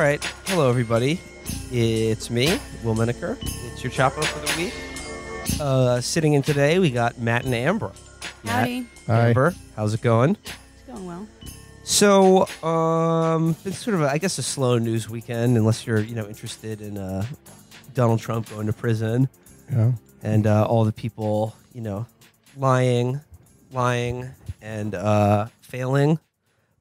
right. Hello, everybody. It's me, Will Menaker. It's your Chapo for the week. Sitting in today, we got Matt and Amber. Howdy. Hi. Amber, how's it going? It's going well. So, it's sort of, I guess, a slow news weekend, unless you're, you know, interested in Donald Trump going to prison. Yeah. And all the people, you know, lying, and failing.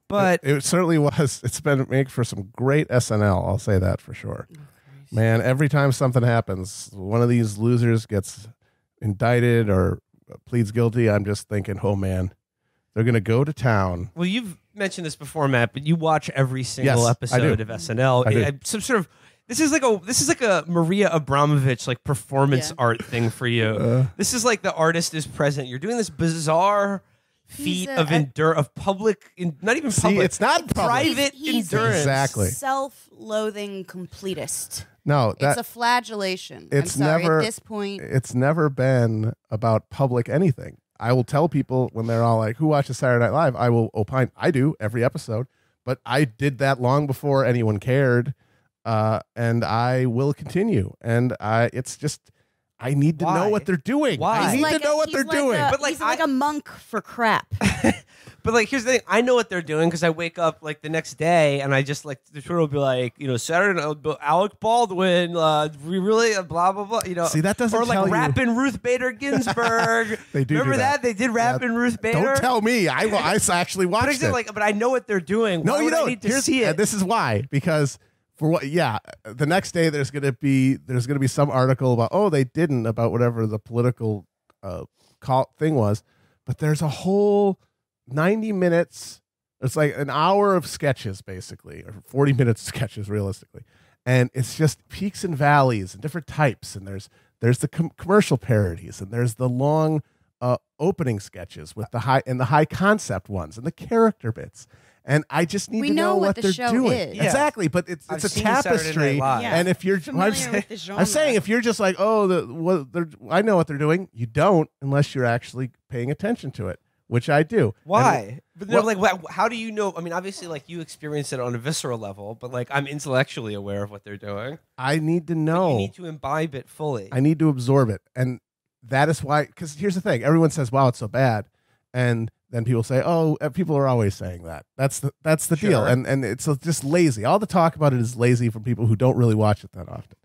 But it certainly was. It's been making for some great SNL. I'll say that for sure. Oh, man, every time something happens, one of these losers gets indicted or pleads guilty. I'm just thinking, oh man, they're gonna go to town. Well, you've mentioned this before, Matt, but you watch every single episode of SNL. Some sort of this is like a Maria Abramovich like performance art thing for you. This is like the artist is present. You're doing this bizarre feat of endurance, of public, not even public. See, it's not public. Private endurance. Exactly. Self-loathing completist. No, it's a flagellation. It's never, at this point, it's never been about public anything. I will tell people when they're all like, "Who watches Saturday Night Live?" I will opine. I do every episode, but I did that long before anyone cared, and I will continue. And it's just. I need to know what they're doing. Why? I need to know what they're doing. But like, he's like a monk for crap. But like, here's the thing: I know what they're doing because I wake up like the next day and I just like the Twitter will be like, you know, Saturday Alec Baldwin, we really blah blah blah. You know, see that doesn't or like rapping Ruth Bader Ginsburg. They do remember that they did rapping Ruth Bader. Don't tell me. I actually watched it. Like, but I know what they're doing. No, you don't. I need to see it. This is why because. For what? Yeah, the next day there's gonna be some article about they didn't about whatever the political thing was, but there's a whole 90 minutes. It's like an hour of sketches basically, or 40 minutes of sketches realistically, and it's just peaks and valleys and different types. And there's the commercial parodies and there's the long opening sketches with the high concept ones and the character bits. And I just need to know what they're doing. Yeah. Exactly, but it's a tapestry. And if you're, I'm saying, if you're just like, I know what they're doing. You don't unless you're actually paying attention to it, which I do. Why? But well, like, how do you know? I mean, obviously, like you experience it on a visceral level, but like I'm intellectually aware of what they're doing. I need to know. But you need to imbibe it fully. I need to absorb it, and that is why. Because here's the thing: everyone says, "Wow, it's so bad," and then people say, "Oh, people are always saying that." That's the deal, and it's just lazy. All the talk about it is lazy from people who don't really watch it that often.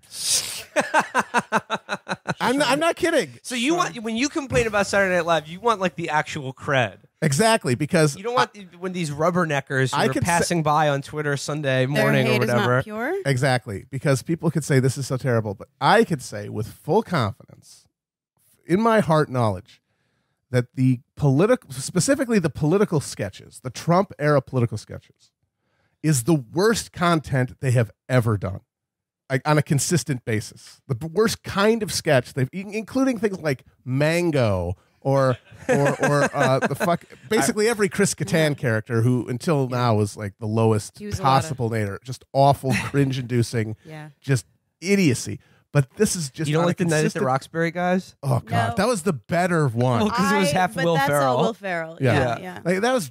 I'm not kidding. So you want when you complain about Saturday Night Live, you want like the actual cred, exactly, because you don't want when these rubberneckers are passing by on Twitter Sunday morning or whatever. Is not pure. Exactly, because people could say this is so terrible, but I could say with full confidence, in my heart knowledge. That the political, specifically the political sketches, the Trump era political sketches, is the worst content they have ever done, like on a consistent basis. The worst kind of sketch they've, including things like Mango or the fuck, basically every Chris Kattan character who until now was like the lowest possible nader, just awful, cringe-inducing, just idiocy. But this is just you don't like the Night at the Roxbury guys. Oh god, no. That was the better one. Well, because it was half Will Ferrell. That's all Will Ferrell. Yeah. Like, that was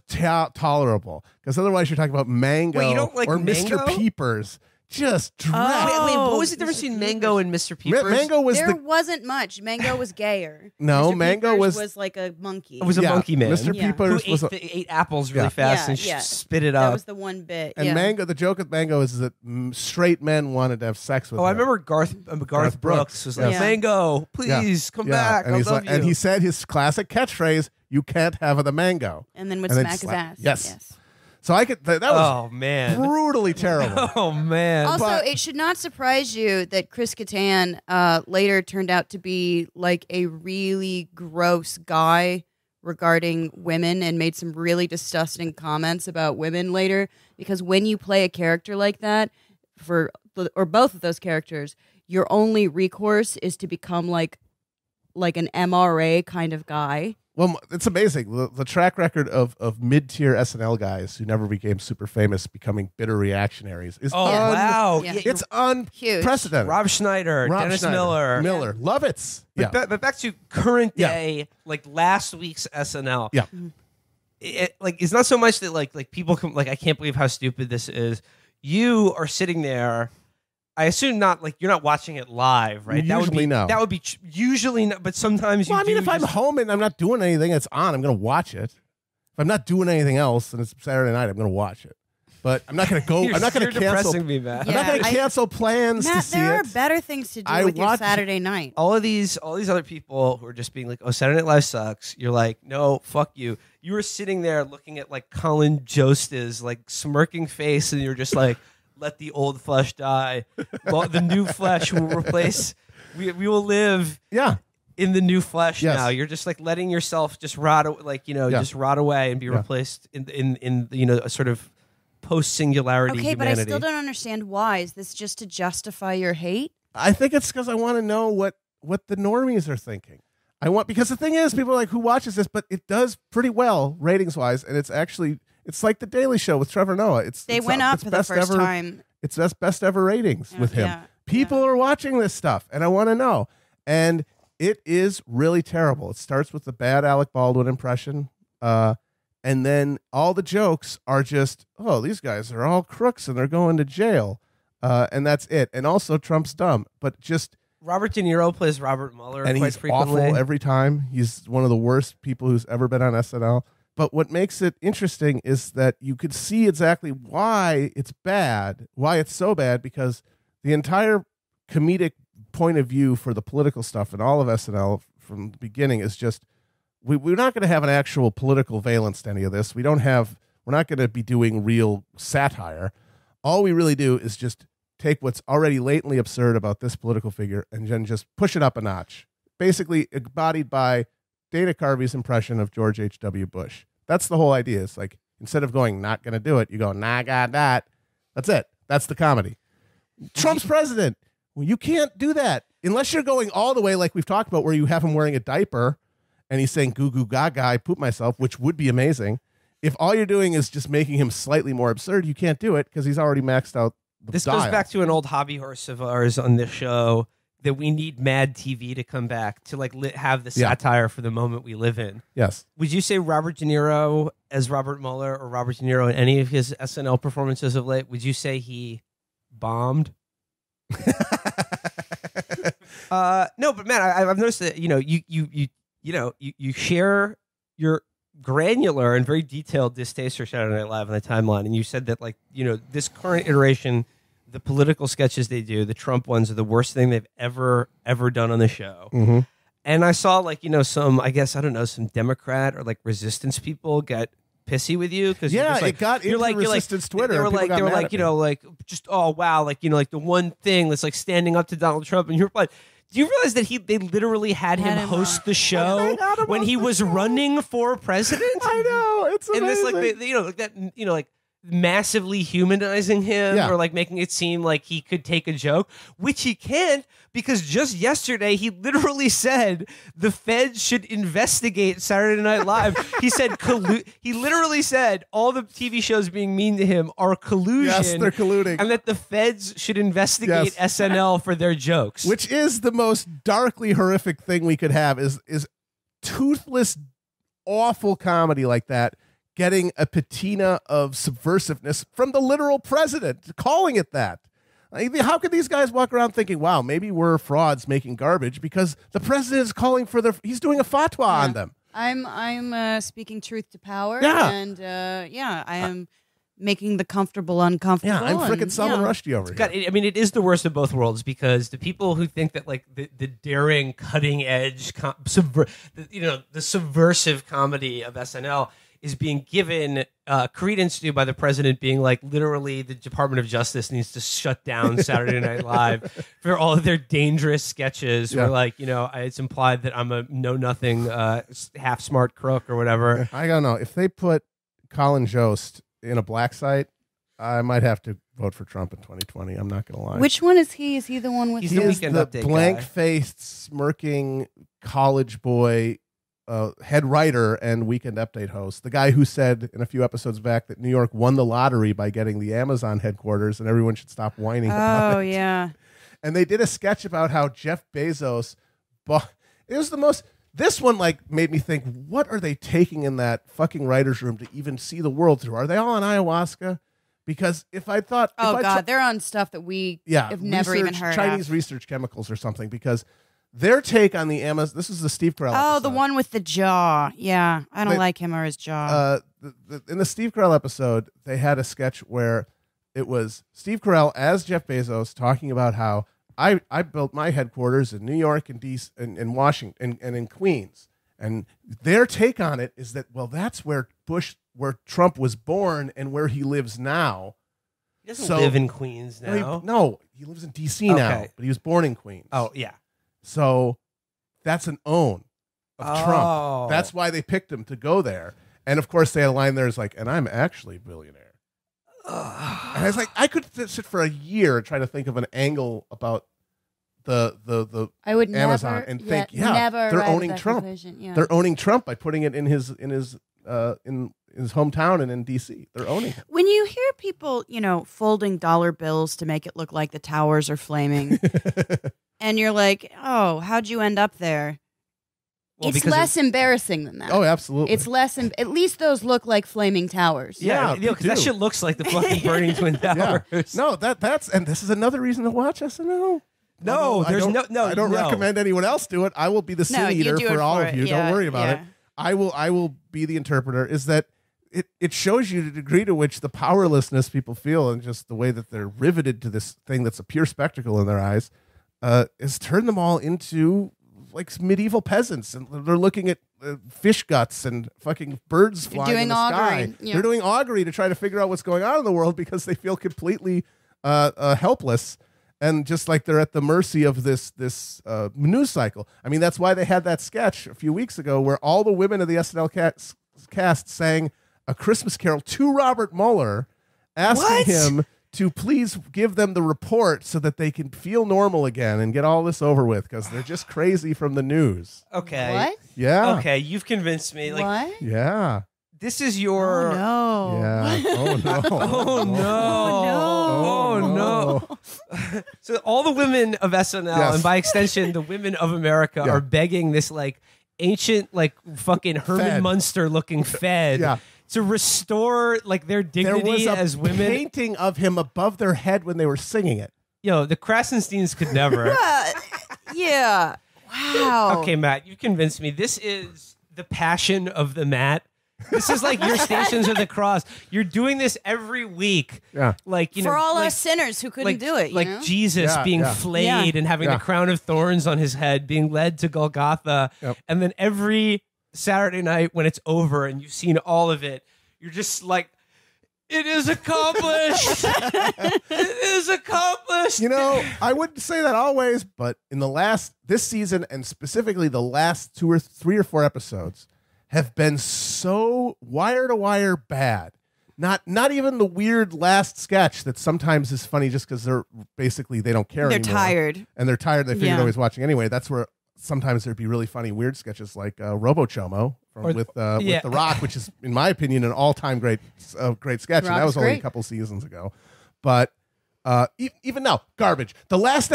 tolerable. Because otherwise, you're talking about Mango or Mango? Mr. Peepers. Just wait, what was the difference between Mango and Mr. Peepers? Mango was wasn't much. Mango was gayer. No, Mr. Mango was like a monkey. It was a monkey man. Mr. Peepers was ate apples really fast and spit it out. That was the one bit. And Mango, the joke with Mango is that straight men wanted to have sex with. Oh, him. I remember Garth Brooks was like, "Mango, please come back. And I love you." And he said his classic catchphrase, "You can't have the mango." And then would smack his ass. Yes. So I could. That was brutally terrible. Oh man! Also, it should not surprise you that Chris Kattan later turned out to be like a really gross guy regarding women and made some really disgusting comments about women later. Because when you play a character like that, or both of those characters, your only recourse is to become like an MRA kind of guy. Well, it's amazing. The track record of mid-tier SNL guys who never became super famous becoming bitter reactionaries is it's unprecedented. Rob Schneider, Dennis Miller. Lovitz. Yeah. But back to current day, like last week's SNL. Yeah. It's not so much that like people come, like I can't believe how stupid this is. you are sitting there. I assume not, like, you're not watching it live, right? Usually, no. That would be usually, no, but sometimes you do. If I'm home and I'm not doing anything, it's on. I'm going to watch it. If I'm not doing anything else and it's Saturday night, I'm going to watch it. But I'm not going to go. I'm not going to cancel. Me, Matt. Yeah, I'm not going to cancel plans Matt, to see it. There are better things to do with your Saturday night. All these other people who are just being like, oh, Saturday Night Live sucks. You're like, no, fuck you. You were sitting there looking at, like, Colin Jost's, like, smirking face, and you're just like, let the old flesh die. Well, the new flesh will replace. We will live. Yeah. In the new flesh now. You're just like letting yourself just rot, like, you know, just rot away and be replaced in you know, a sort of post singularity. Okay, humanity. But I still don't understand why. Is this just to justify your hate? I think it's because I want to know what the normies are thinking. I want, because the thing is, people are like, who watches this? But it does pretty well ratings wise, and it's actually. It's like The Daily Show with Trevor Noah. They went up for the first time. It's best ever ratings with him. Yeah, people are watching this stuff, and I want to know. And it is really terrible. It starts with the bad Alec Baldwin impression, and then all the jokes are just, oh, these guys are all crooks, and they're going to jail, and that's it. And also Trump's dumb, but just... Robert De Niro plays Robert Mueller and quite frequently. He's awful every time. He's one of the worst people who's ever been on SNL. But what makes it interesting is that you could see exactly why it's bad, why it's so bad, because the entire comedic point of view for the political stuff and all of SNL from the beginning is just, we're not going to have an actual political valence to any of this. We're not going to be doing real satire. All we really do is just take what's already latently absurd about this political figure and then just push it up a notch, basically embodied by Dana Carvey's impression of George H.W. Bush. That's the whole idea. It's like, instead of going, not going to do it, you go, nah, God, that. That's it. That's the comedy. Trump's president. Well, you can't do that unless you're going all the way, like we've talked about, where you have him wearing a diaper and he's saying, goo, goo, gaga, I poop myself, which would be amazing. If all you're doing is just making him slightly more absurd, you can't do it because he's already maxed out the This dial. Goes back to an old hobby horse of ours on this show, that we need Mad TV to come back to, like, have the satire for the moment we live in. Yes. Would you say Robert De Niro as Robert Mueller or Robert De Niro in any of his SNL performances of late, would you say he bombed? No, but man, I've noticed that, you know, you share your granular and very detailed distaste for Saturday Night Live on the timeline, and you said that, like, you know, this current iteration, the political sketches they do, the Trump ones, are the worst thing they've ever done on the show. Mm-hmm. And I saw, like, you know, some, I guess, I don't know, some Democrat or, like, resistance people got pissy with you because it got into resistance Twitter. They were like, you know, like, just, oh wow, like, you know, like the one thing that's like standing up to Donald Trump, and you're like, do you realize that they literally had him host the show when he was running for president? I know, it's amazing. And this, like, they, you know, like that, you know, like, massively humanizing him or, like, making it seem like he could take a joke, which he can't, because just yesterday he literally said the Fed should investigate Saturday Night Live. He said he literally said all the TV shows being mean to him are collusion. Yes, they're colluding. And that the Feds should investigate SNL for their jokes. Which is the most darkly horrific thing we could have, is toothless, awful comedy like that getting a patina of subversiveness from the literal president, calling it that. How could these guys walk around thinking, wow, maybe we're frauds making garbage, because the president is calling for their... He's doing a fatwa on them. I'm speaking truth to power. Yeah. And, I am... making the comfortable uncomfortable. Yeah, I'm freaking Salman Rushdie over here. I mean, it is the worst of both worlds, because the people who think that, like, the daring, cutting edge, the subversive comedy of SNL is being given credence to by the president being like, literally the Department of Justice needs to shut down Saturday Night Live for all of their dangerous sketches where, like, you know, it's implied that I'm a know-nothing, half-smart crook or whatever. I don't know. If they put Colin Jost in a black site, I might have to vote for Trump in 2020. I'm not going to lie. Which one is he? Is he the one with the Weekend Update guy? The blank-faced, smirking college boy head writer and Weekend Update host. The guy who said in a few episodes back that New York won the lottery by getting the Amazon headquarters and everyone should stop whining about it. Oh, yeah. And they did a sketch about how Jeff Bezos bought... It was the most... This one, like, made me think, what are they taking in that fucking writer's room to even see the world through? Are they all on ayahuasca? Because if I thought... they're on stuff that we have never even heard of. Chinese research chemicals or something, because their take on the Amazon... This is the Steve Carell episode. Oh, the one with the jaw. Yeah, I don't like him or his jaw. In the Steve Carell episode, they had a sketch where it was Steve Carell as Jeff Bezos talking about how I built my headquarters in New York and in Washington and in Queens. And their take on it is that, well, that's where Trump was born and where he lives now. He doesn't live in Queens now. No, he lives in D.C. now, but he was born in Queens. Oh, yeah. So that's an own of Trump. That's why they picked him to go there. And, of course, they had a line there is like, and I'm actually a billionaire. And I was like, I could sit for a year and try to think of an angle about the Amazon and think, they're owning Trump. Yeah. They're owning Trump by putting it in his hometown and in D.C. They're owning it. When you hear people, folding dollar bills to make it look like the towers are flaming, and you're like, oh, how'd you end up there? Well, it's less embarrassing than that. Oh, absolutely. It's less, at least those look like flaming towers. Yeah, because that shit looks like the fucking burning Twin Towers. Yeah. No, that's, and this is another reason to watch SNL. No, there's no. I don't recommend anyone else do it. I will be the sin eater for all of you. Don't worry about it. I will be the interpreter. Is that it shows you the degree to which the powerlessness people feel and just the way that they're riveted to this thing that's a pure spectacle in their eyes has turned them all into like medieval peasants, and they're looking at fish guts and fucking birds flying in the sky. Yeah. They're doing augury to try to figure out what's going on in the world because they feel completely helpless. And just like they're at the mercy of this news cycle. I mean, that's why they had that sketch a few weeks ago where all the women of the SNL cast sang A Christmas Carol to Robert Mueller, asking him to please give them the report so that they can feel normal again and get all this over with because they're just crazy from the news. Okay. What? Yeah. Okay, you've convinced me. Like, what? Yeah. This is your... Oh, no. Yeah. Oh, no. Oh, no. Oh, no. Oh, no. So all the women of SNL, and by extension, the women of America are begging this, like, ancient, like, fucking Herman Munster-looking Fed to restore, like, their dignity as women. There was a painting of him above their head when they were singing it. Yo, the Krasensteins could never. Yeah. Wow. Okay, Matt, you convinced me. This is the passion of the Matt. This is like your Stations of the Cross. You're doing this every week. Yeah. Like, for all our sinners who couldn't do it. Like Jesus being flayed and having the crown of thorns on his head, being led to Golgotha. Yep. And then every Saturday night when it's over and you've seen all of it, you're just like, it is accomplished. It is accomplished. I wouldn't say that always, but in this season and specifically the last three or four episodes, have been so wire-to-wire bad. Not even the weird last sketch that sometimes is funny just because they're basically they don't care anymore. They're tired. And they're tired. They figure nobody's watching anyway. That's where sometimes there'd be really funny weird sketches like Robo-Chomo with The Rock, which is, in my opinion, an all-time great sketch. And that was only a couple seasons ago. But even now, garbage. The last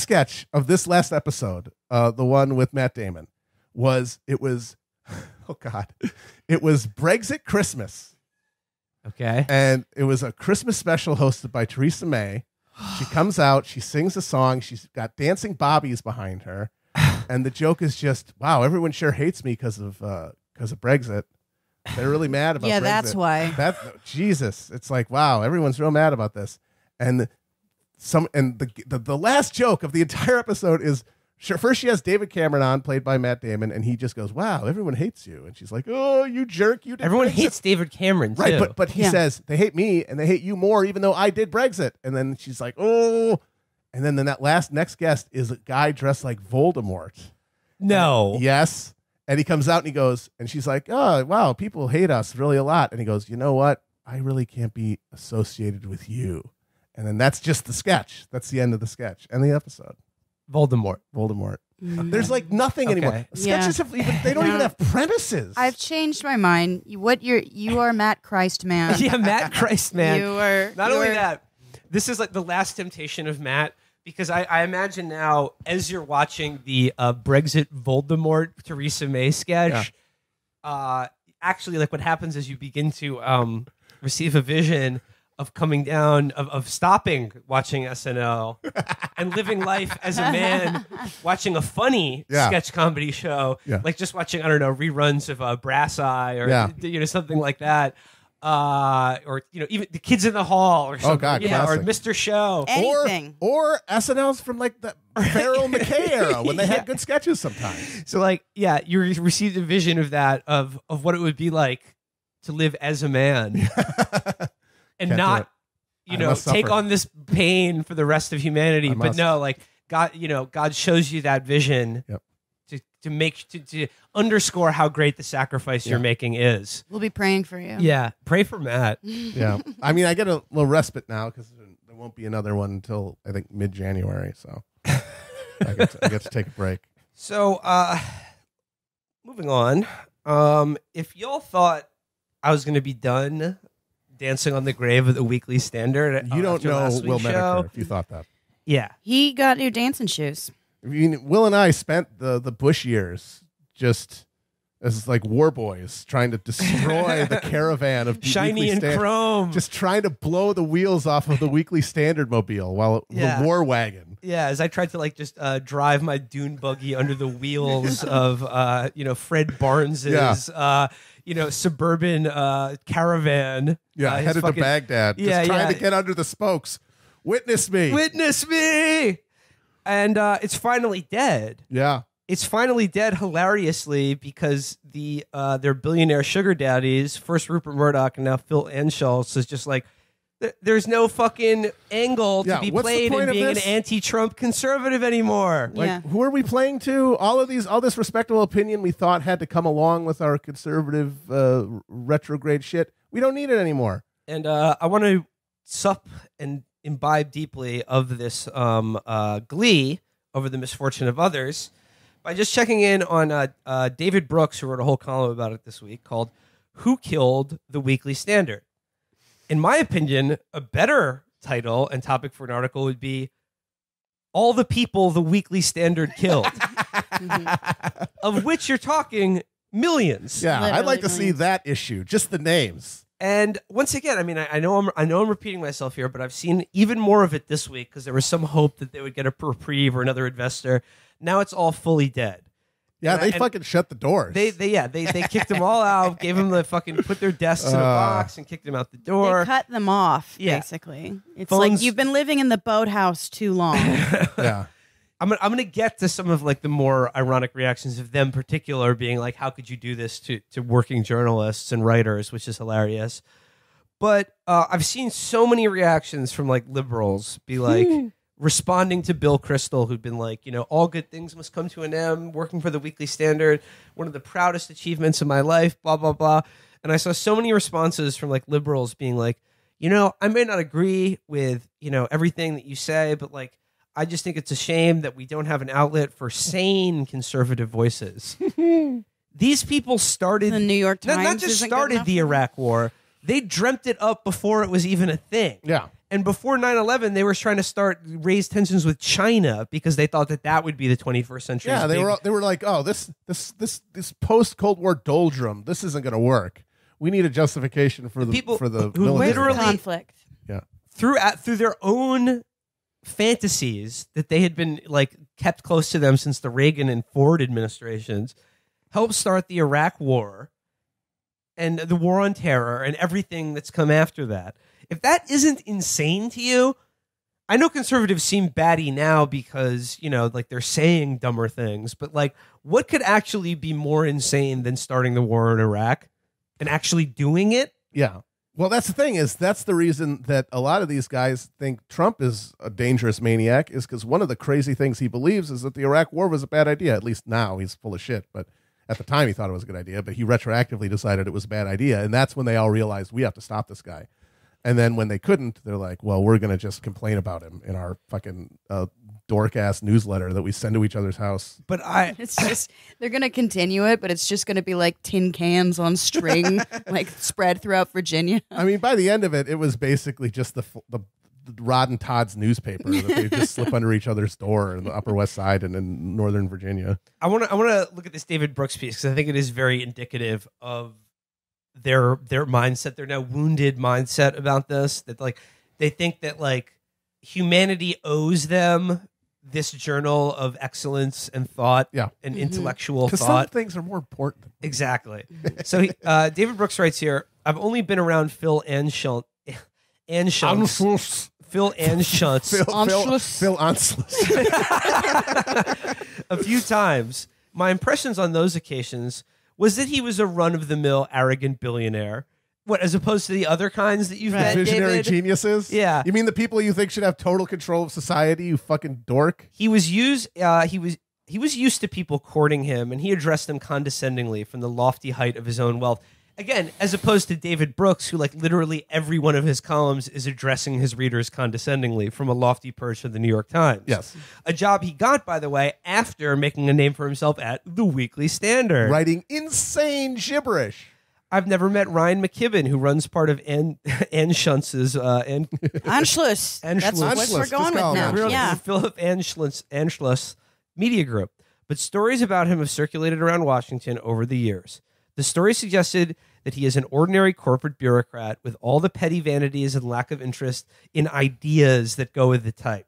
sketch of this last episode, the one with Matt Damon, was... Oh, God. It was Brexit Christmas. Okay. And it was a Christmas special hosted by Theresa May. She comes out. She sings a song. She's got dancing bobbies behind her. And the joke is just, wow, everyone sure hates me because of Brexit. They're really mad about Brexit. Yeah, that's why. Jesus. It's like, wow, everyone's real mad about this. And the last joke of the entire episode is, sure, first she has David Cameron on, played by Matt Damon, and he just goes, wow, everyone hates you. And she's like, oh, you jerk. You did everyone Brexit. Hates David Cameron, too. Right, but he says, they hate me, and they hate you more, even though I did Brexit. And then she's like, oh. And then that next guest is a guy dressed like Voldemort. No. Yes. And he comes out and he goes, and she's like, oh, wow, people hate us really a lot. And he goes, you know what? I really can't be associated with you. And then that's just the sketch. That's the end of the sketch and the episode. Voldemort. Mm. There's like nothing anymore. Sketches don't even have premises. I've changed my mind. You are Matt Christman. Yeah, Matt Christman. Not only that, this is like the last temptation of Matt, because I imagine now as you're watching the Brexit Voldemort Theresa May sketch, actually like what happens is you begin to receive a vision of coming down, of stopping watching SNL and living life as a man, watching a funny sketch comedy show, like just watching, I don't know, reruns of Brass Eye or you know, something like that. Or, you know, even The Kids in the Hall or something, or Mr. Show. Anything. Or SNLs from like the Farrell McKay era when they had good sketches sometimes. So like, you received a vision of that, of what it would be like to live as a man and not, you know, take on this pain for the rest of humanity. But no, like God, you know, God shows you that vision. Yep. To underscore how great the sacrifice you're making is. We'll be praying for you. Yeah, pray for Matt. Yeah, I mean, I get a little respite now because there won't be another one until I think mid-January, so I get to take a break. So, moving on. If y'all thought I was going to be done dancing on the grave of the Weekly Standard, you don't know Will Menaker if you thought that. Yeah, he got new dancing shoes. I mean, Will and I spent the Bush years just as like war boys trying to destroy the caravan of shiny and chrome, just trying to blow the wheels off of the Weekly Standard mobile while the war wagon. Yeah, as I tried to like just drive my dune buggy under the wheels of you know, Fred Barnes's you know, suburban caravan. Yeah, headed to Baghdad. Yeah, just trying to get under the spokes. Witness me. Witness me. And it's finally dead. Yeah. It's finally dead hilariously because their billionaire sugar daddies, first Rupert Murdoch and now Phil Anschutz, is just like, there's no fucking angle to be played in being an anti-Trump conservative anymore. Like, who are we playing to? All this respectable opinion we thought had to come along with our conservative retrograde shit. We don't need it anymore. And I want to sup and imbibe deeply of this glee over the misfortune of others by just checking in on David Brooks, who wrote a whole column about it this week called "Who Killed the Weekly Standard?" In my opinion, a better title and topic for an article would be "All the People the Weekly Standard Killed," of which you're talking millions. Yeah, literally I'd like millions. To see that issue, just the names. And once again, I mean, I know I'm repeating myself here, but I've seen even more of it this week because there was some hope that they would get a reprieve or another investor. Now it's all fully dead. Yeah, and they fucking shut the doors. They kicked them all out, gave them the fucking, put their desks in a box and kicked them out the door. They cut them off, basically. It's like you've been living in the boathouse too long. Yeah. I'm going to get to some of like the more ironic reactions of them in particular being like, how could you do this to working journalists and writers, which is hilarious. But I've seen so many reactions from like liberals be like responding to Bill Kristol, who'd been like, you know, all good things must come to an end, working for the Weekly Standard, one of the proudest achievements of my life, blah, blah, blah. And I saw so many responses from like liberals being like, you know, I may not agree with, you know, everything that you say, but like, I just think it's a shame that we don't have an outlet for sane conservative voices. These people started the New York Times. Not just started the Iraq War. They dreamt it up before it was even a thing. Yeah. And before 9/11, they were trying to raise tensions with China because they thought that would be the 21st century. Yeah, they were like, "Oh, this post-Cold War doldrum, this isn't going to work. We need a justification for the people for the who literally conflict." Yeah. Through their own fantasies that they had been like kept close to them since the Reagan and Ford administrations, helped start the Iraq War and the War on Terror and everything that's come after that. If that isn't insane to you, I know conservatives seem batty now because, you know, like they're saying dumber things, but like what could actually be more insane than starting the war in Iraq and actually doing it? Yeah. Well, that's the thing is that's the reason that a lot of these guys think Trump is a dangerous maniac is because one of the crazy things he believes is that the Iraq War was a bad idea. At least now he's full of shit. But at the time he thought it was a good idea, but he retroactively decided it was a bad idea. And that's when they all realized we have to stop this guy. And then when they couldn't, they're like, well, we're going to just complain about him in our fucking dork ass newsletter that we send to each other's house. But it's just, they're going to continue it, but it's just going to be like tin cans on string, like spread throughout Virginia. I mean, by the end of it, it was basically just the Rod and Todd's newspaper that they just slip under each other's door in the Upper West Side and in Northern Virginia. I want to look at this David Brooks piece because I think it is very indicative of their mindset, their now wounded mindset about this, that like they think that like humanity owes them this journal of excellence and thought and intellectual thought. Some things are more important. Exactly. So he, David Brooks writes here, I've only been around Phil Anschutz. Phil Anschutz. Phil Anschutz. A few times. My impressions on those occasions was that he was a run-of-the-mill arrogant billionaire. What, as opposed to the other kinds that you've met, visionary geniuses? Yeah. You mean the people you think should have total control of society, you fucking dork? He was used to people courting him, and he addressed them condescendingly from the lofty height of his own wealth. Again, as opposed to David Brooks, who, like, literally every one of his columns is addressing his readers condescendingly from a lofty perch of the New York Times. Yes. A job he got, by the way, after making a name for himself at the Weekly Standard. Writing insane gibberish. I've never met Ryan McKibben, who runs part of Anschutz's... Anschutz. That's what we're going with now. Yeah. Philip Anschutz Media Group. But stories about him have circulated around Washington over the years. The story suggested that he is an ordinary corporate bureaucrat with all the petty vanities and lack of interest in ideas that go with the type.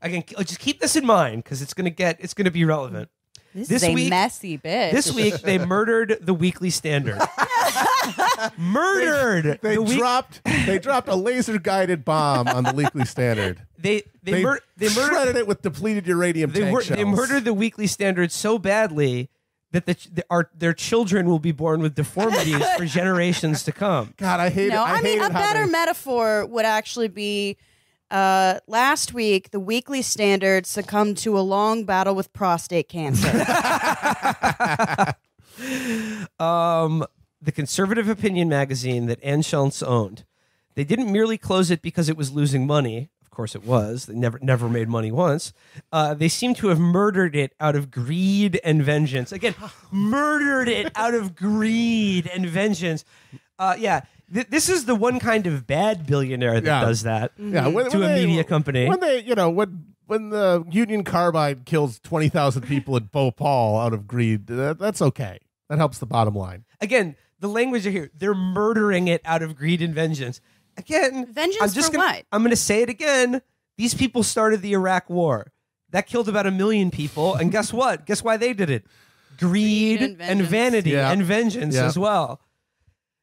Again, just keep this in mind because it's going to be relevant. This is a messy bitch. This week they murdered the Weekly Standard. Murdered. They dropped a laser guided bomb on the Weekly Standard. They shredded it with depleted uranium. They murdered the Weekly Standard so badly that their children will be born with deformities for generations to come. God, I hate it. No, I mean, a better metaphor would actually be last week, the Weekly Standard succumbed to a long battle with prostate cancer. The conservative opinion magazine that Anschutz owned, they didn't merely close it because it was losing money. Course it was. They never made money once. They seem to have murdered it out of greed and vengeance. Again, murdered it out of greed and vengeance. Yeah. This is the one kind of bad billionaire that does that to a media company. When they, you know, when the Union Carbide kills 20,000 people at Bhopal out of greed, that's okay. That helps the bottom line. Again, the language are here. They're murdering it out of greed and vengeance. Again, vengeance for what? I'm going to say it again. These people started the Iraq War. That killed about 1 million people. And guess what? Guess why they did it? Greed and vanity and vengeance as well.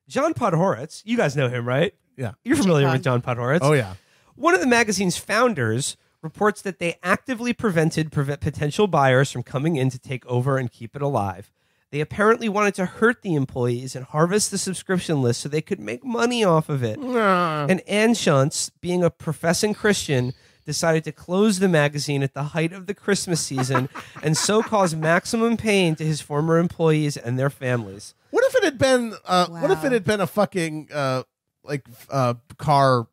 John Podhoretz, you guys know him, right? Yeah. You're familiar with John Podhoretz. Oh, yeah. One of the magazine's founders reports that they actively prevented potential buyers from coming in to take over and keep it alive. They apparently wanted to hurt the employees and harvest the subscription list so they could make money off of it. Nah. And Anschutz, being a professing Christian, decided to close the magazine at the height of the Christmas season and so cause maximum pain to his former employees and their families. What if it had been? What if it had been a fucking car factory?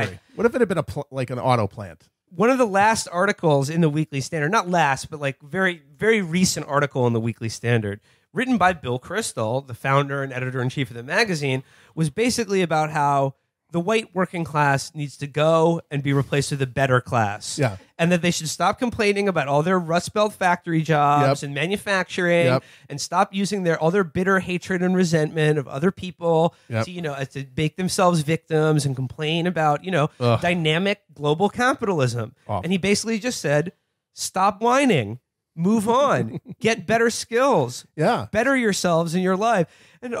Okay. What if it had been like an auto plant? One of the last articles in the Weekly Standard, not last, but like very, very recent article in the Weekly Standard, written by Bill Kristol, the founder and editor-in-chief of the magazine, was basically about how the white working class needs to go and be replaced with a better class. Yeah. And that they should stop complaining about all their Rust Belt factory jobs and manufacturing and stop using all their bitter hatred and resentment of other people to, you know, to make themselves victims and complain about, you know, dynamic global capitalism. Oh. And he basically just said, stop whining. Move on. Get better skills. Yeah. Better yourselves in your life. And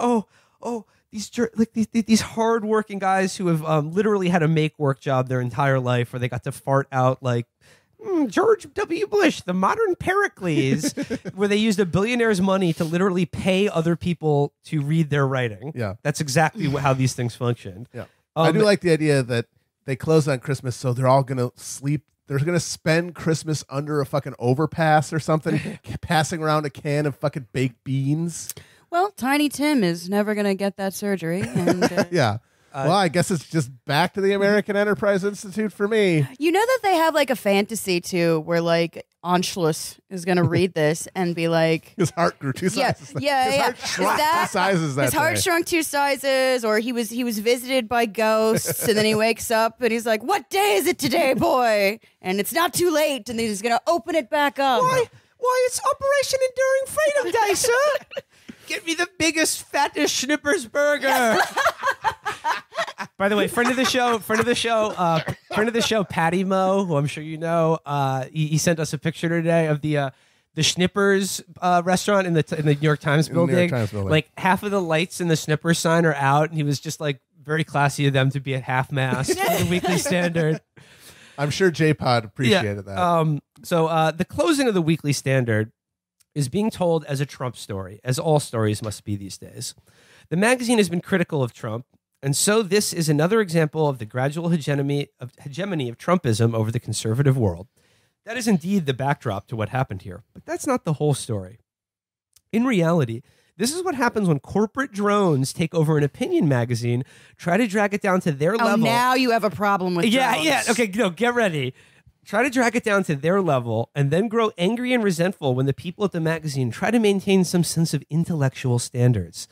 These hardworking guys who have literally had a make-work job their entire life where they got to fart out like George W. Bush, the modern Pericles, where they used a billionaire's money to literally pay other people to read their writing. Yeah. That's exactly how these things functioned. Yeah. I do like the idea that they close on Christmas, so they're all going to sleep. They're going to spend Christmas under a fucking overpass or something, passing around a can of fucking baked beans. Well, Tiny Tim is never going to get that surgery. And, yeah. Well, I guess it's just back to the American Enterprise Institute for me. You know that they have like a fantasy, too, where like Anschutz is going to read this and be like... His heart grew two sizes. Yeah, his heart shrunk two sizes that day. His heart shrunk two sizes, or he was visited by ghosts, and then he wakes up and he's like, what day is it today, boy? And it's not too late, and he's going to open it back up. Why it's Operation Enduring Freedom Day, sir. Get me the biggest, fattest Schnippers burger. By the way, friend of the show, Patty Mo, who I'm sure you know, he sent us a picture today of the Schnippers restaurant in the New York Times building. Like half of the lights in the Schnippers sign are out, and he was just like, very classy of them to be at half mast for the Weekly Standard. I'm sure J-Pod appreciated that. So the closing of the Weekly Standard is being told as a Trump story, as all stories must be these days. The magazine has been critical of Trump, and so this is another example of the gradual hegemony of Trumpism over the conservative world. That is indeed the backdrop to what happened here, but that's not the whole story. In reality, this is what happens when corporate drones take over an opinion magazine, try to drag it down to their level. Now you have a problem with drones. Yeah, okay, no, get ready. Try to drag it down to their level and then grow angry and resentful when the people at the magazine try to maintain some sense of intellectual standards.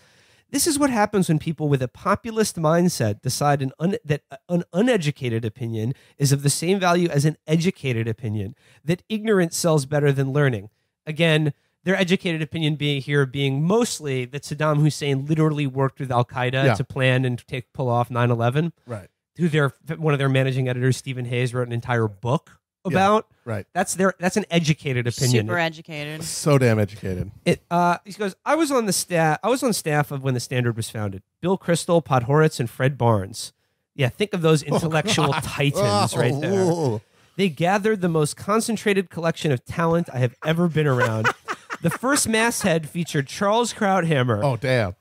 This is what happens when people with a populist mindset decide that an uneducated opinion is of the same value as an educated opinion, that ignorance sells better than learning. Again, their educated opinion being mostly that Saddam Hussein literally worked with Al-Qaeda to plan and pull off 9/11. Right. One of their managing editors, Stephen Hayes, wrote an entire book about. Yeah, right. That's an educated opinion. Super educated. So damn educated. He goes, I was on staff of when the Standard was founded. Bill Kristol, Podhoretz, and Fred Barnes. Yeah, think of those intellectual titans right there. Whoa. They gathered the most concentrated collection of talent I have ever been around. The first masthead featured Charles Krauthammer. Oh, damn.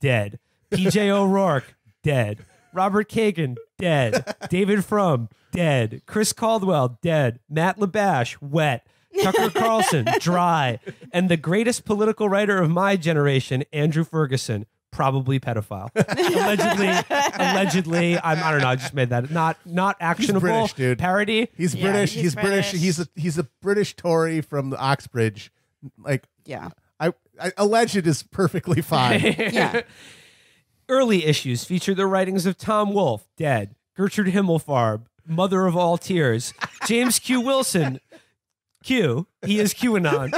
Dead. P.J. O'Rourke. Dead. Robert Kagan. Dead. David Frum. Dead. Chris Caldwell. Dead. Matt Labash. Wet. Tucker Carlson. Dry. And the greatest political writer of my generation, Andrew Ferguson. Probably pedophile. Allegedly. I don't know. I just made that not actionable. He's British, dude. Parody. He's British. He's a British Tory from the Oxbridge. Like, yeah, I allege it is perfectly fine. Yeah. Early issues feature the writings of Tom Wolfe, dead, Gertrude Himmelfarb, mother of all tears, James Q. Wilson, Q, he is QAnon,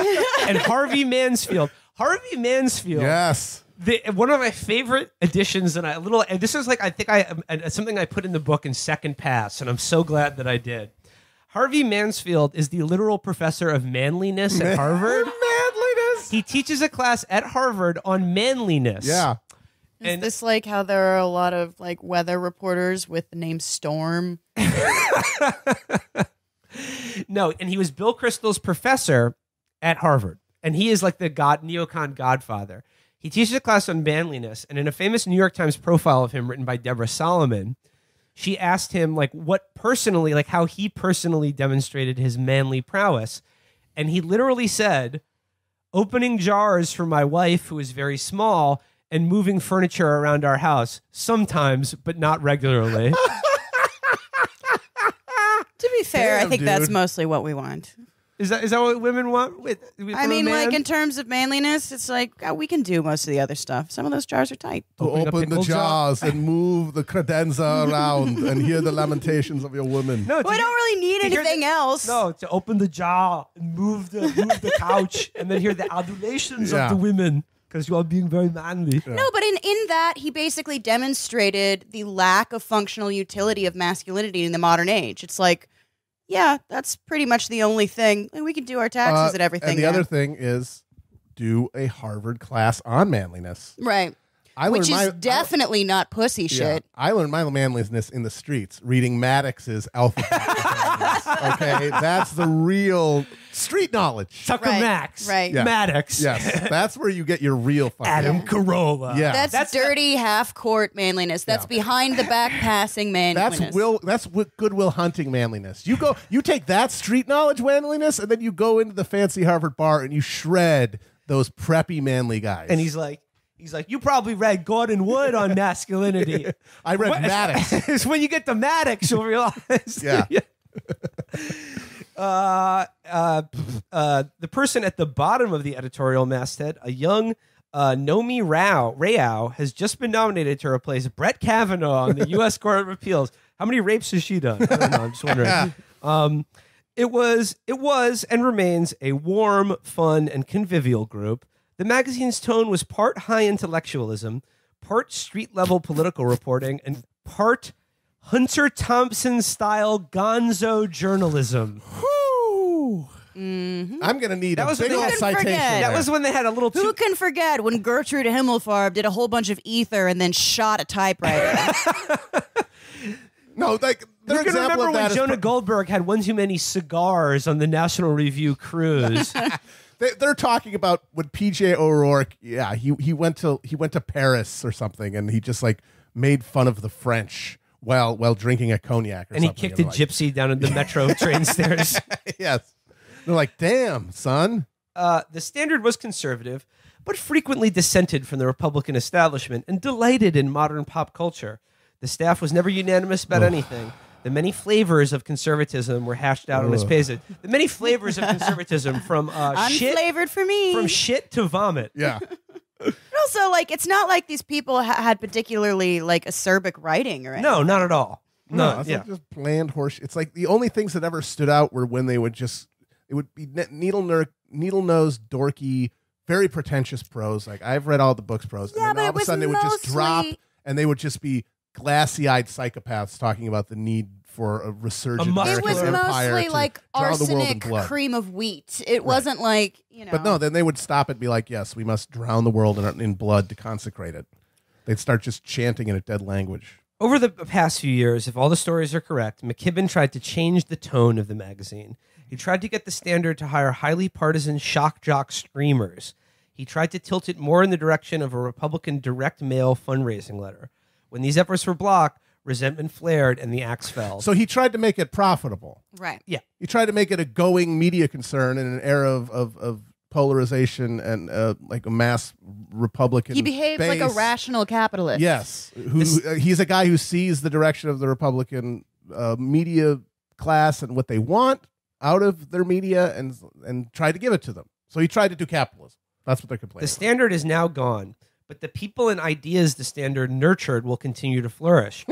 and Harvey Mansfield. Harvey Mansfield. Yes. One of my favorite editions, and this is like, I think something I put in the book in second pass, and I'm so glad that I did. Harvey Mansfield is the literal professor of manliness at Harvard. Manliness. He teaches a class at Harvard on manliness. Yeah. Is this like how there are a lot of like weather reporters with the name Storm? No, and he was Bill Kristol's professor at Harvard, and he is like the neocon godfather. He teaches a class on manliness, and in a famous New York Times profile of him written by Deborah Solomon, she asked him like how he personally demonstrated his manly prowess. And he literally said, opening jars for my wife, who is very small, and moving furniture around our house, sometimes, but not regularly. To be fair, damn, I think dude. That's mostly what we want. Is that what women want? I mean, like in terms of manliness, it's like we can do most of the other stuff. Some of those jars are tight. To open the jars and move the credenza around and hear the lamentations of your women. No, we don't really need anything else. No, to open the jar and move the couch and then hear the adulations of the women because you are being very manly. Yeah. No, but in that he basically demonstrated the lack of functional utility of masculinity in the modern age. It's like, yeah, that's pretty much the only thing. We can do our taxes and everything. And the other thing is do a Harvard class on manliness. Right. Which is definitely not pussy shit. I learned my manliness in the streets, reading Maddox's alphabet. Okay, that's the real street knowledge. Tucker Max. Right. Yeah. Maddox. Yes, that's where you get your real fucking... Adam Carolla. Yeah. That's dirty half-court manliness. That's behind-the-back passing manliness. That's Goodwill Hunting manliness. You take that street knowledge manliness, and then you go into the fancy Harvard bar, and you shred those preppy manly guys. And he's like, you probably read Gordon Wood on masculinity. I read Maddox. It's when you get to Maddox, you'll realize. Yeah. The person at the bottom of the editorial masthead, a young Nomi Rao, has just been nominated to replace Brett Kavanaugh on the U.S. Court of Appeals. How many rapes has she done? I don't know. I'm just wondering. It was and remains a warm, fun, and convivial group. The magazine's tone was part high intellectualism, part street-level political reporting, and part Hunter Thompson-style gonzo journalism. Whew. Mm-hmm. I'm going to need a big old citation. That was when they had a little... Who can forget when Gertrude Himmelfarb did a whole bunch of ether and then shot a typewriter? No, like... You can remember when Jonah Goldberg had one too many cigars on the National Review cruise. They're talking about when PJ O'Rourke, yeah, he went to Paris or something, and he just like made fun of the French while drinking a cognac, or something. And he kicked a gypsy down in the metro train stairs. Yes, they're like, damn, son. The Standard was conservative, but frequently dissented from the Republican establishment and delighted in modern pop culture. The staff was never unanimous about anything. The many flavors of conservatism were hashed out on his pages. The many flavors of conservatism from unflavored for me, from shit to vomit. Yeah. But also, like, it's not like these people had particularly like acerbic writing or anything. No, not at all. No, it's like just bland horseshit. It's like the only things that ever stood out were when they would just be needle-nosed, dorky, very pretentious prose. Like I've read all the books prose, and then all of a sudden it would just drop, and they would just be glassy-eyed psychopaths talking about the need for a resurgent American empire. It was mostly like arsenic cream of wheat. It wasn't like, you know. But no, then they would stop and be like, yes, we must drown the world in blood to consecrate it. They'd start just chanting in a dead language. Over the past few years, if all the stories are correct, McKibben tried to change the tone of the magazine. He tried to get the Standard to hire highly partisan shock jock screamers. He tried to tilt it more in the direction of a Republican direct mail fundraising letter. When these efforts were blocked, resentment flared and the axe fell. So he tried to make it profitable. Right. Yeah. He tried to make it a going media concern in an era of polarization and like a mass Republican base. He behaved like a rational capitalist. Yes. He's a guy who sees the direction of the Republican media class and what they want out of their media and tried to give it to them. So he tried to do capitalism. That's what they're complaining about. The Standard is now gone. But the people and ideas the Standard nurtured will continue to flourish.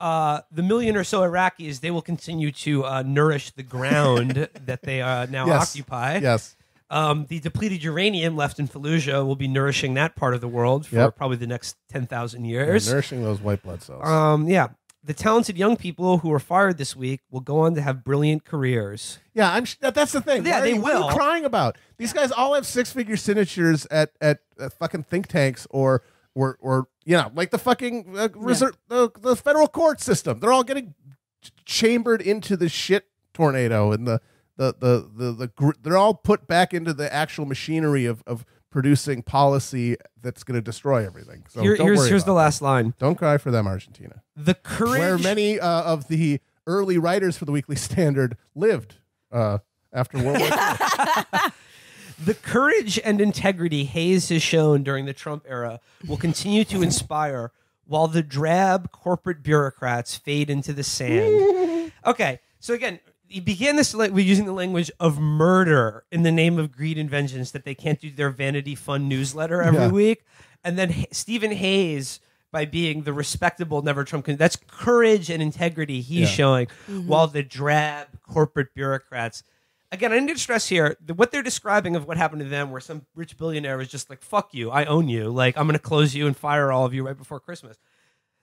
The million or so Iraqis, they will continue to nourish the ground that they now occupy. Yes. The depleted uranium left in Fallujah will be nourishing that part of the world for probably the next 10,000 years. They're nourishing those white blood cells. Yeah. The talented young people who were fired this week will go on to have brilliant careers. Yeah, that's the thing. Yeah, what are you crying about? These guys all have six-figure signatures at fucking think tanks or you know, like the fucking the federal court system. They're all getting chambered into the shit tornado, and they're all put back into the actual machinery of producing policy that's going to destroy everything. So here's the last line. Don't cry for them, Argentina. The courage... Where many of the early writers for the Weekly Standard lived after World War II. The courage and integrity Hayes has shown during the Trump era will continue to inspire while the drab corporate bureaucrats fade into the sand. Okay, so again... He began this using the language of murder in the name of greed and vengeance that they can't do their Vanity Fun newsletter every week. And then Stephen Hayes, by being the respectable Never Trump, that's courage and integrity he's showing, while the drab corporate bureaucrats. Again, I need to stress here that what they're describing of what happened to them, where some rich billionaire was just like, fuck you, I own you. Like, I'm going to close you and fire all of you right before Christmas.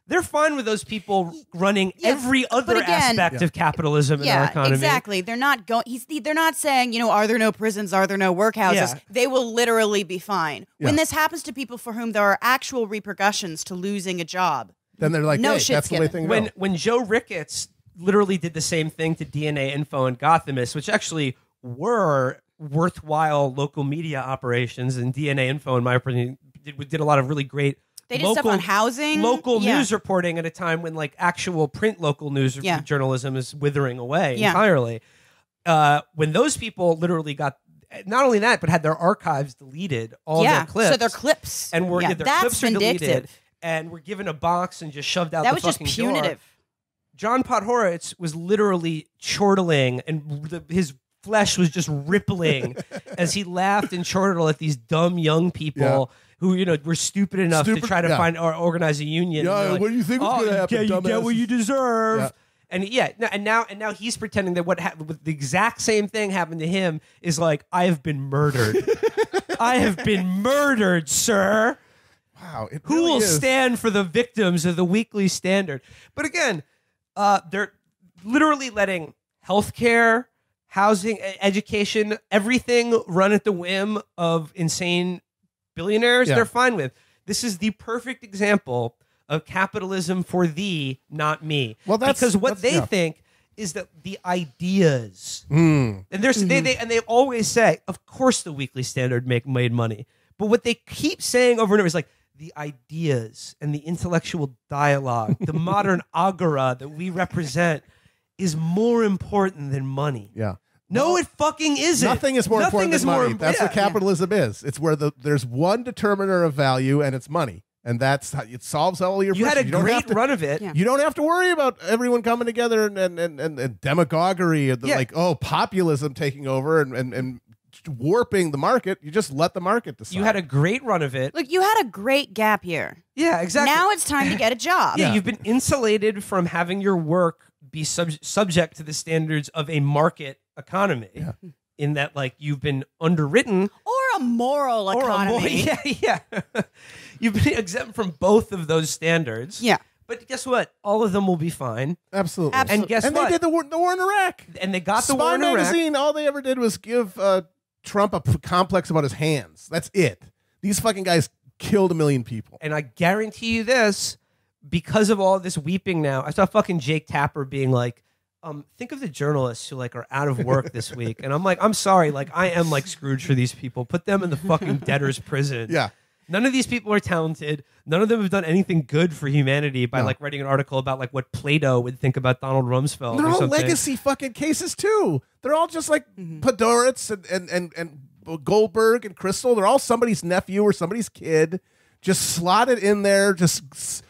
They're fine with those people running every other aspect of capitalism in our economy. Exactly. They're not going. They're not saying, you know, are there no prisons? Are there no workhouses? Yeah. They will literally be fine when this happens to people for whom there are actual repercussions to losing a job. Then they're like, no shit. That's the way things go. When Joe Ricketts literally did the same thing to DNA Info and Gothamist, which actually were worthwhile local media operations, and DNA Info, in my opinion, did a lot of really great. They did stuff on housing. Local news reporting at a time when like actual print local news journalism is withering away entirely. When those people literally got, not only that, but had their archives deleted, all their clips. So their clips. And were, their clips are deleted. And were given a box and just shoved out the fucking door. That was just punitive. John Podhoretz was literally chortling, and his flesh was just rippling as he laughed and chortled at these dumb young people who, you know, were stupid enough to try to find or organize a union. Yeah, like, what do you think is going to happen? You get what you deserve. Yeah. And now he's pretending that what happened, the exact same thing happened to him, is like, I've been murdered. I have been murdered, sir. Wow. Who will stand for the victims of the Weekly Standard? But again, they're literally letting healthcare, housing, education, everything run at the whim of insane billionaires. Yeah. They're fine with. This is the perfect example of capitalism for thee, not me. Well, that's because what they think is that the ideas, and they always say, of course, the Weekly Standard made money. But what they keep saying over and over is like the ideas and the intellectual dialogue, the modern agora that we represent is more important than money. Yeah. No, it fucking isn't. Nothing is more important than money. That's what capitalism is. It's where there's one determiner of value, and it's money. And that's how it solves all your problems. You had a great run of it. Yeah. You don't have to worry about everyone coming together and demagoguery and like, oh, populism taking over and warping the market. You just let the market decide. You had a great run of it. Look, you had a great gap year. Yeah, exactly. Now it's time to get a job. Yeah, you've been insulated from having your work be subject to the standards of a market economy. Yeah. In that, like, you've been underwritten. Or a moral economy. Yeah. You've been exempt from both of those standards. Yeah. But guess what? All of them will be fine. Absolutely. And guess what? And they did the war in Iraq. And they got the war in Iraq. Spy magazine, all they ever did was give Trump a complex about his hands. That's it. These fucking guys killed 1 million people. And I guarantee you this, because of all this weeping now, I saw fucking Jake Tapper being like, think of the journalists who like are out of work this week. And I'm like, I'm sorry, like I am like Scrooge for these people. Put them in the fucking debtor's prison. Yeah. None of these people are talented. None of them have done anything good for humanity by like writing an article about like what Plato would think about Donald Rumsfeld. They're all legacy fucking cases too. They're all just like Podhoretz and Goldberg and Kristol. They're all somebody's nephew or somebody's kid, just slotted in there, just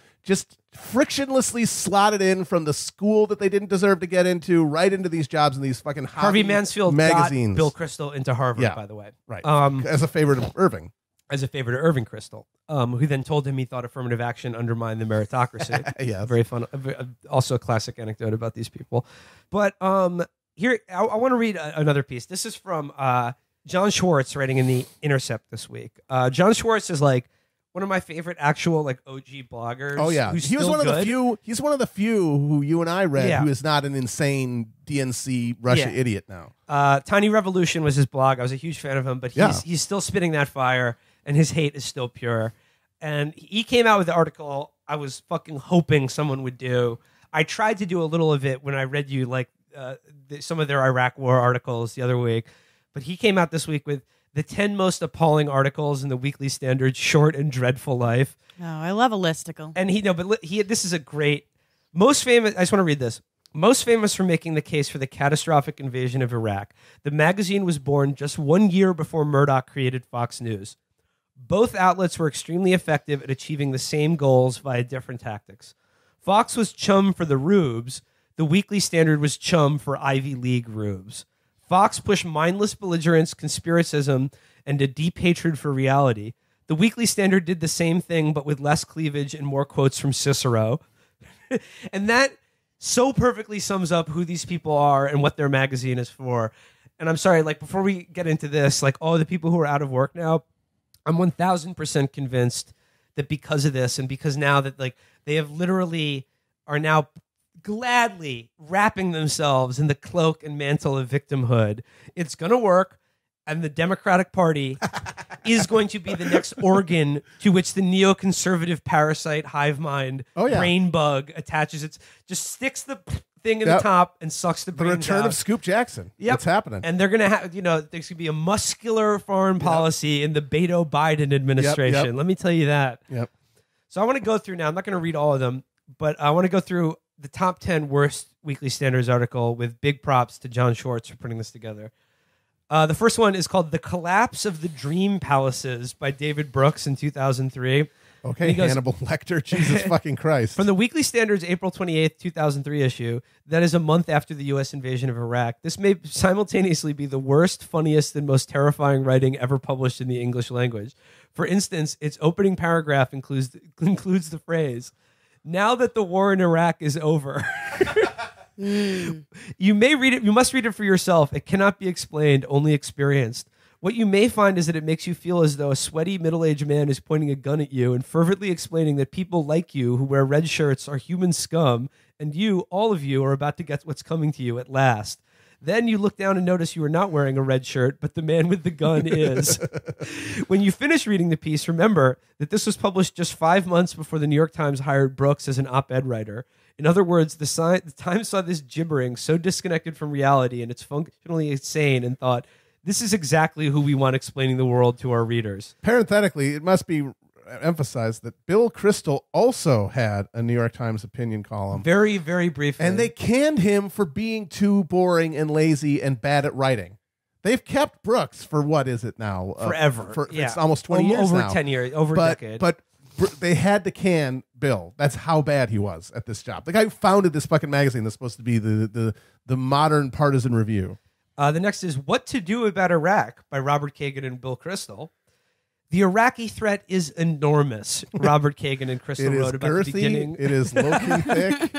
frictionlessly slotted in from the school that they didn't deserve to get into, right into these jobs in these fucking Harvey Mansfield magazines. Got Bill Kristol into Harvard, by the way, right? As a favorite of Irving, Kristol, who then told him he thought affirmative action undermined the meritocracy. Yeah, very fun. Also, a classic anecdote about these people. But here, I want to read another piece. This is from Jon Schwarz, writing in The Intercept this week. Jon Schwarz is like one of my favorite actual like OG bloggers. Oh yeah, he was one of the few. He's one of the few who you and I read who is not an insane DNC Russia idiot now. Tiny Revolution was his blog. I was a huge fan of him, but he's still spitting that fire, and his hate is still pure. And he came out with the article I was fucking hoping someone would do. I tried to do a little of it when I read you like some of their Iraq War articles the other week, but he came out this week with the 10 most appalling articles in the Weekly Standard's short and dreadful life. Oh, I love a listicle. And this is a great, most famous, I just want to read this. Most famous for making the case for the catastrophic invasion of Iraq. The magazine was born just 1 year before Murdoch created Fox News. Both outlets were extremely effective at achieving the same goals via different tactics. Fox was chum for the rubes. The Weekly Standard was chum for Ivy League rubes. Fox pushed mindless belligerence, conspiracism, and a deep hatred for reality. The Weekly Standard did the same thing, but with less cleavage and more quotes from Cicero. And that so perfectly sums up who these people are and what their magazine is for. And I'm sorry, like, before we get into this, like, the people who are out of work now, I'm 1,000% convinced that because of this and because now that, like, they have literally are now gladly wrapping themselves in the cloak and mantle of victimhood, it's going to work, and the Democratic Party is going to be the next organ to which the neoconservative parasite hive mind brain bug attaches. It just sticks the thing in the top and sucks the brains out. The return of Scoop Jackson. Yep. That's happening. And they're going to have, you know, there's going to be a muscular foreign policy in the Beto Biden administration. Yep. Let me tell you that. Yep. So I want to go through now. I'm not going to read all of them, but I want to go through the top 10 worst Weekly Standards article with big props to Jon Schwarz for putting this together. The first one is called The Collapse of the Dream Palaces by David Brooks in 2003. Okay, he goes, Hannibal Lecter, Jesus fucking Christ. From the Weekly Standard's April 28th, 2003 issue, that is a month after the U.S. invasion of Iraq, this may simultaneously be the worst, funniest, and most terrifying writing ever published in the English language. For instance, its opening paragraph includes the phrase, "Now that the war in Iraq is over." You must read it for yourself. It cannot be explained, only experienced. What you may find is that it makes you feel as though a sweaty middle-aged man is pointing a gun at you and fervently explaining that people like you who wear red shirts are human scum, and you, all of you, are about to get what's coming to you at last. Then you look down and notice you are not wearing a red shirt, but the man with the gun is. When you finish reading the piece, remember that this was published just 5 months before the New York Times hired Brooks as an op-ed writer. In other words, the Times saw this gibbering so disconnected from reality and it's functionally insane and thought, this is exactly who we want explaining the world to our readers. Parenthetically, it must be emphasized that Bill Kristol also had a New York Times opinion column. Very, very briefly. And they canned him for being too boring and lazy and bad at writing. They've kept Brooks for what is it now? Forever. Yeah. It's almost 20 years over now. Over 10 years, over a decade. But they had to can Bill. That's how bad he was at this job. The guy who founded this fucking magazine that's supposed to be the modern partisan review. The next is What to Do About Iraq by Robert Kagan and Bill Kristol. The Iraqi threat is enormous. Robert Kagan and Kristol wrote about girthy, the beginning. It is low-key thick.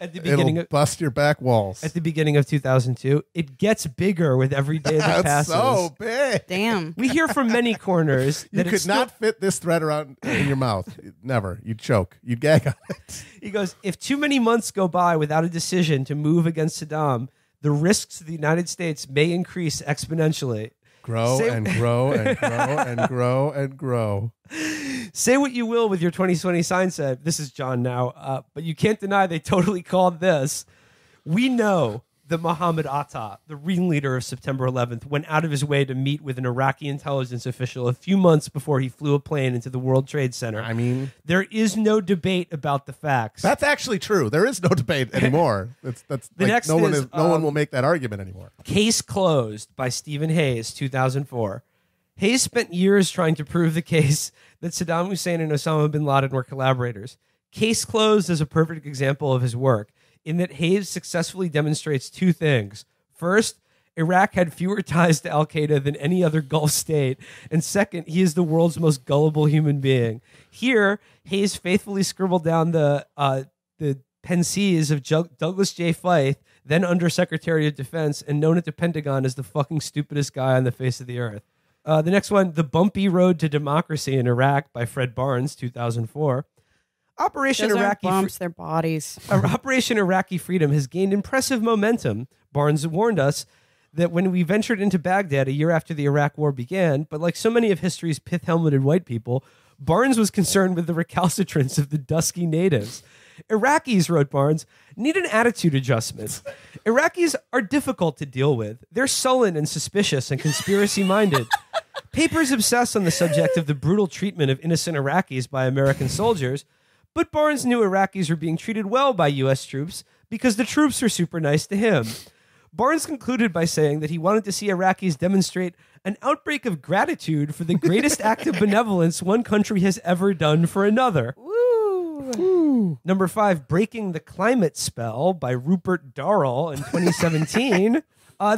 At the beginning, it'll bust your back walls. At the beginning of 2002, it gets bigger with every day that passes. So big. Damn. We hear from many corners that you could not fit this thread around in your mouth. Never. You'd choke. You'd gag on it. He goes, if too many months go by without a decision to move against Saddam, the risks to the United States may increase exponentially. Grow and grow and grow and grow and grow. Say what you will with your 2020 sign said. This is John now, but you can't deny they totally called this. We know that Mohammed Atta, the ringleader of September 11th, went out of his way to meet with an Iraqi intelligence official a few months before he flew a plane into the World Trade Center. I mean, there is no debate about the facts. That's actually true. There is no debate anymore. No one will make that argument anymore. Case Closed by Stephen Hayes, 2004. Hayes spent years trying to prove the case that Saddam Hussein and Osama bin Laden were collaborators. Case Closed is a perfect example of his work, in that Hayes successfully demonstrates two things. First, Iraq had fewer ties to al-Qaeda than any other Gulf state. And second, he is the world's most gullible human being. Here, Hayes faithfully scribbled down the pensees of Douglas J. Feith, then Undersecretary of Defense, and known at the Pentagon as the fucking stupidest guy on the face of the earth. The next one, The Bumpy Road to Democracy in Iraq by Fred Barnes, 2004. Operation Iraqi Freedom has gained impressive momentum. Barnes warned us that when we ventured into Baghdad a year after the Iraq War began, but like so many of history's pith-helmeted white people, Barnes was concerned with the recalcitrance of the dusky natives. Iraqis, wrote Barnes, need an attitude adjustment. Iraqis are difficult to deal with. They're sullen and suspicious and conspiracy-minded. Papers obsess on the subject of the brutal treatment of innocent Iraqis by American soldiers, but Barnes knew Iraqis were being treated well by U.S. troops because the troops were super nice to him. Barnes concluded by saying that he wanted to see Iraqis demonstrate an outbreak of gratitude for the greatest act of benevolence one country has ever done for another. Woo. Woo. Number 5, Breaking the Climate Spell by Rupert Darrell in 2017.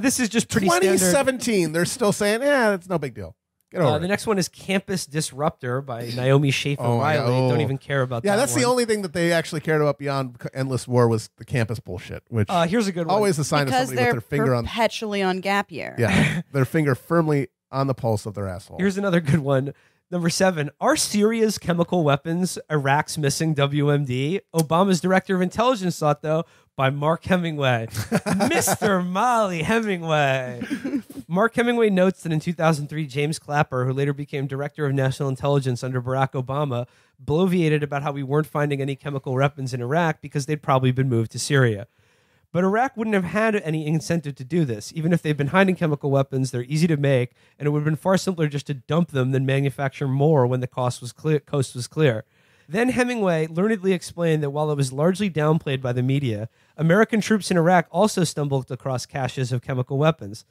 This is just pretty standard. 2017, they're still saying, yeah, it's no big deal. The next one is Campus Disruptor by Naomi Schaefer Riley. Don't even care about that. Yeah, that's the only thing that they actually cared about beyond Endless War was the campus bullshit, which here's a good one. Always a sign of somebody with their finger on... perpetually on gap year. Yeah, their finger firmly on the pulse of their asshole. Here's another good one. Number 7, Are Syria's Chemical Weapons Iraq's Missing WMD? Obama's Director of Intelligence Thought, though, by Mark Hemingway. Mr. Molly Hemingway. Mark Hemingway notes that in 2003, James Clapper, who later became Director of National Intelligence under Barack Obama, bloviated about how we weren't finding any chemical weapons in Iraq because they'd probably been moved to Syria. But Iraq wouldn't have had any incentive to do this. Even if they've been hiding chemical weapons, they're easy to make, and it would have been far simpler just to dump them than manufacture more when the coast was clear. Then Hemingway learnedly explained that while it was largely downplayed by the media, American troops in Iraq also stumbled across caches of chemical weapons.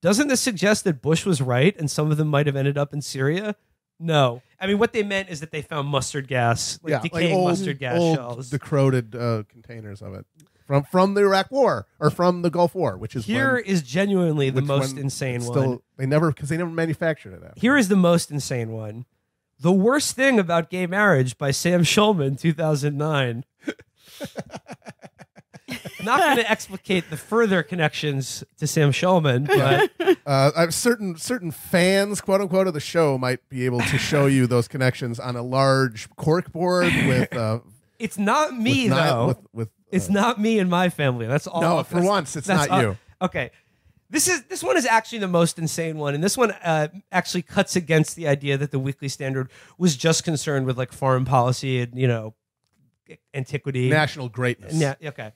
Doesn't this suggest that Bush was right and some of them might have ended up in Syria? No. I mean, what they meant is that they found mustard gas, decaying mustard gas shells. Decrowed containers of it. From the Iraq War, or from the Gulf War, which is genuinely the most insane one. Because they never manufactured it. Here is the most insane one. The Worst Thing About Gay Marriage by Sam Shulman, 2009. Not going to explicate the further connections to Sam Shulman, but certain fans, quote unquote, of the show might be able to show you those connections on a large corkboard with. It's not me though. It's not me and my family. That's all. No, for once, it's not you. Okay. This one is actually the most insane one, and this one actually cuts against the idea that the Weekly Standard was just concerned with like foreign policy and antiquity, national greatness. Yeah. Okay.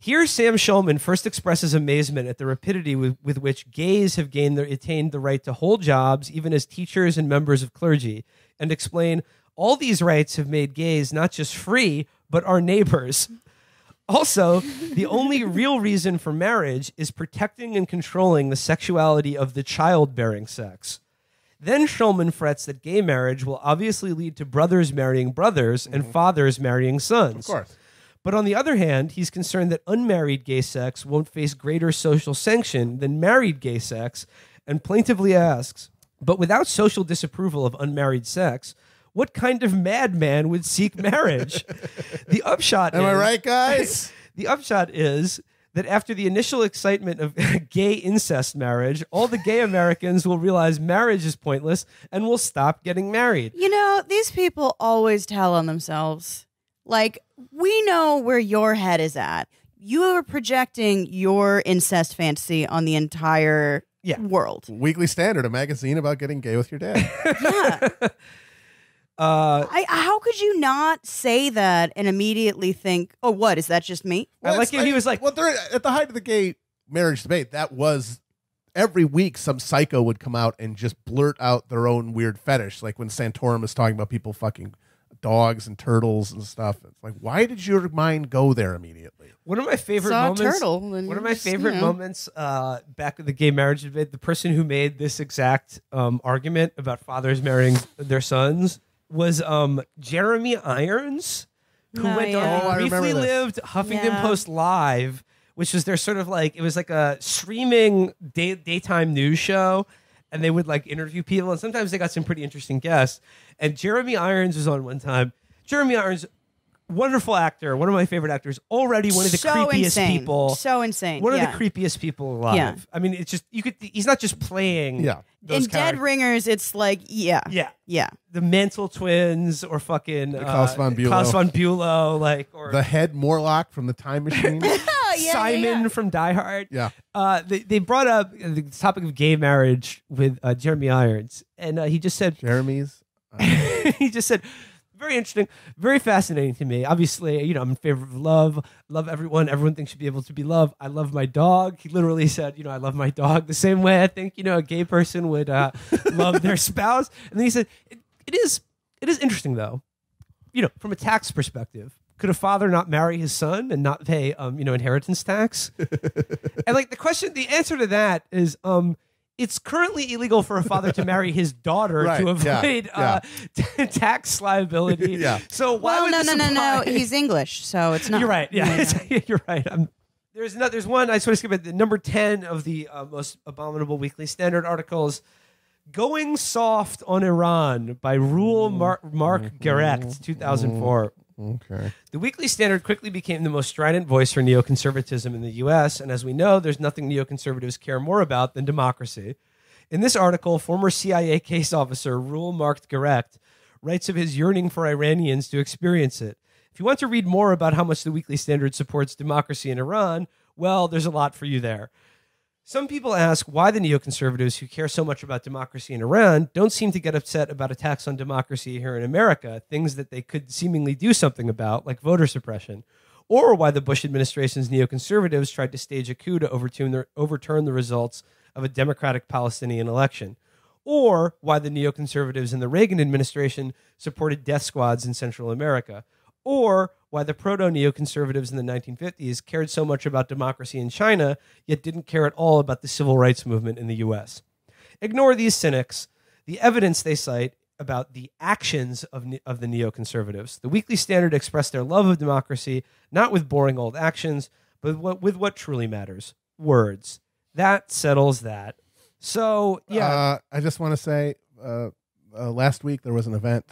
Here, Sam Shulman first expresses amazement at the rapidity with which gays have attained the right to hold jobs, even as teachers and members of clergy, and explain all these rights have made gays not just free but our neighbors. Also, the only real reason for marriage is protecting and controlling the sexuality of the childbearing sex. Then Shulman frets that gay marriage will obviously lead to brothers marrying brothers and fathers marrying sons. Of course. But on the other hand, he's concerned that unmarried gay sex won't face greater social sanction than married gay sex, and plaintively asks, but without social disapproval of unmarried sex, what kind of madman would seek marriage? The upshot is... Am I right, guys? The upshot is that after the initial excitement of gay incest marriage, all the gay Americans will realize marriage is pointless and will stop getting married. You know, these people always tell on themselves. Like, we know where your head is at. You are projecting your incest fantasy on the entire world. Weekly Standard, a magazine about getting gay with your dad. Yeah. How could you not say that and immediately think, oh, what, is that just me? Well, I like it. He was like... Well, at the height of the gay marriage debate, that was... Every week, some psycho would come out and just blurt out their own weird fetish. Like when Santorum was talking about people fucking dogs and turtles and stuff. It's like, why did your mind go there immediately? One of my favorite moments back in the gay marriage debate, the person who made this exact argument about fathers marrying their sons... was Jeremy Irons, who briefly lived Huffington Post Live, which was their sort of like, it was like a streaming daytime news show, and they would like interview people, and sometimes they got some pretty interesting guests. And Jeremy Irons was on one time. Jeremy Irons, wonderful actor, one of my favorite actors, already one of the creepiest people. So insane. One of the creepiest people alive. Yeah. I mean, it's just, he's not just playing. Yeah. In Dead Ringers, it's like, yeah. The Mantle Twins or fucking Klaus von Bülow, like, or the head Morlock from The Time Machine. Simon from Die Hard. Yeah. They brought up the topic of gay marriage with Jeremy Irons, and he just said, he just said, very interesting, very fascinating to me. Obviously, you know, I'm in favor of love. Love everyone. Everyone thinks should be able to be loved. I love my dog. He literally said, you know, I love my dog the same way I think, you know, a gay person would love their spouse. And then he said, it is interesting, though, you know, from a tax perspective. Could a father not marry his son and not pay, you know, inheritance tax? And like the answer to that is... it's currently illegal for a father to marry his daughter to avoid tax liability. So why would no. He's English, so it's not. You're right. Yeah, you're right. There's one. I sort of skip it. Number 10 of the most abominable Weekly Standard articles: "Going Soft on Iran" by Mark Gerecht, 2004. Okay. The Weekly Standard quickly became the most strident voice for neoconservatism in the U.S., and as we know, there's nothing neoconservatives care more about than democracy. In this article, former CIA case officer Mark Gerecht writes of his yearning for Iranians to experience it. If you want to read more about how much the Weekly Standard supports democracy in Iran, well, there's a lot for you there. Some people ask why the neoconservatives who care so much about democracy in Iran don't seem to get upset about attacks on democracy here in America, things that they could seemingly do something about, like voter suppression, or why the Bush administration's neoconservatives tried to stage a coup to overturn the results of a democratic Palestinian election, or why the neoconservatives in the Reagan administration supported death squads in Central America, or why the proto-neoconservatives in the 1950s cared so much about democracy in China, yet didn't care at all about the civil rights movement in the U.S. Ignore these cynics. The evidence they cite about the actions of the neoconservatives. The Weekly Standard expressed their love of democracy, not with boring old actions, but with what truly matters, words. That settles that. So, yeah. I just want to say, last week there was an event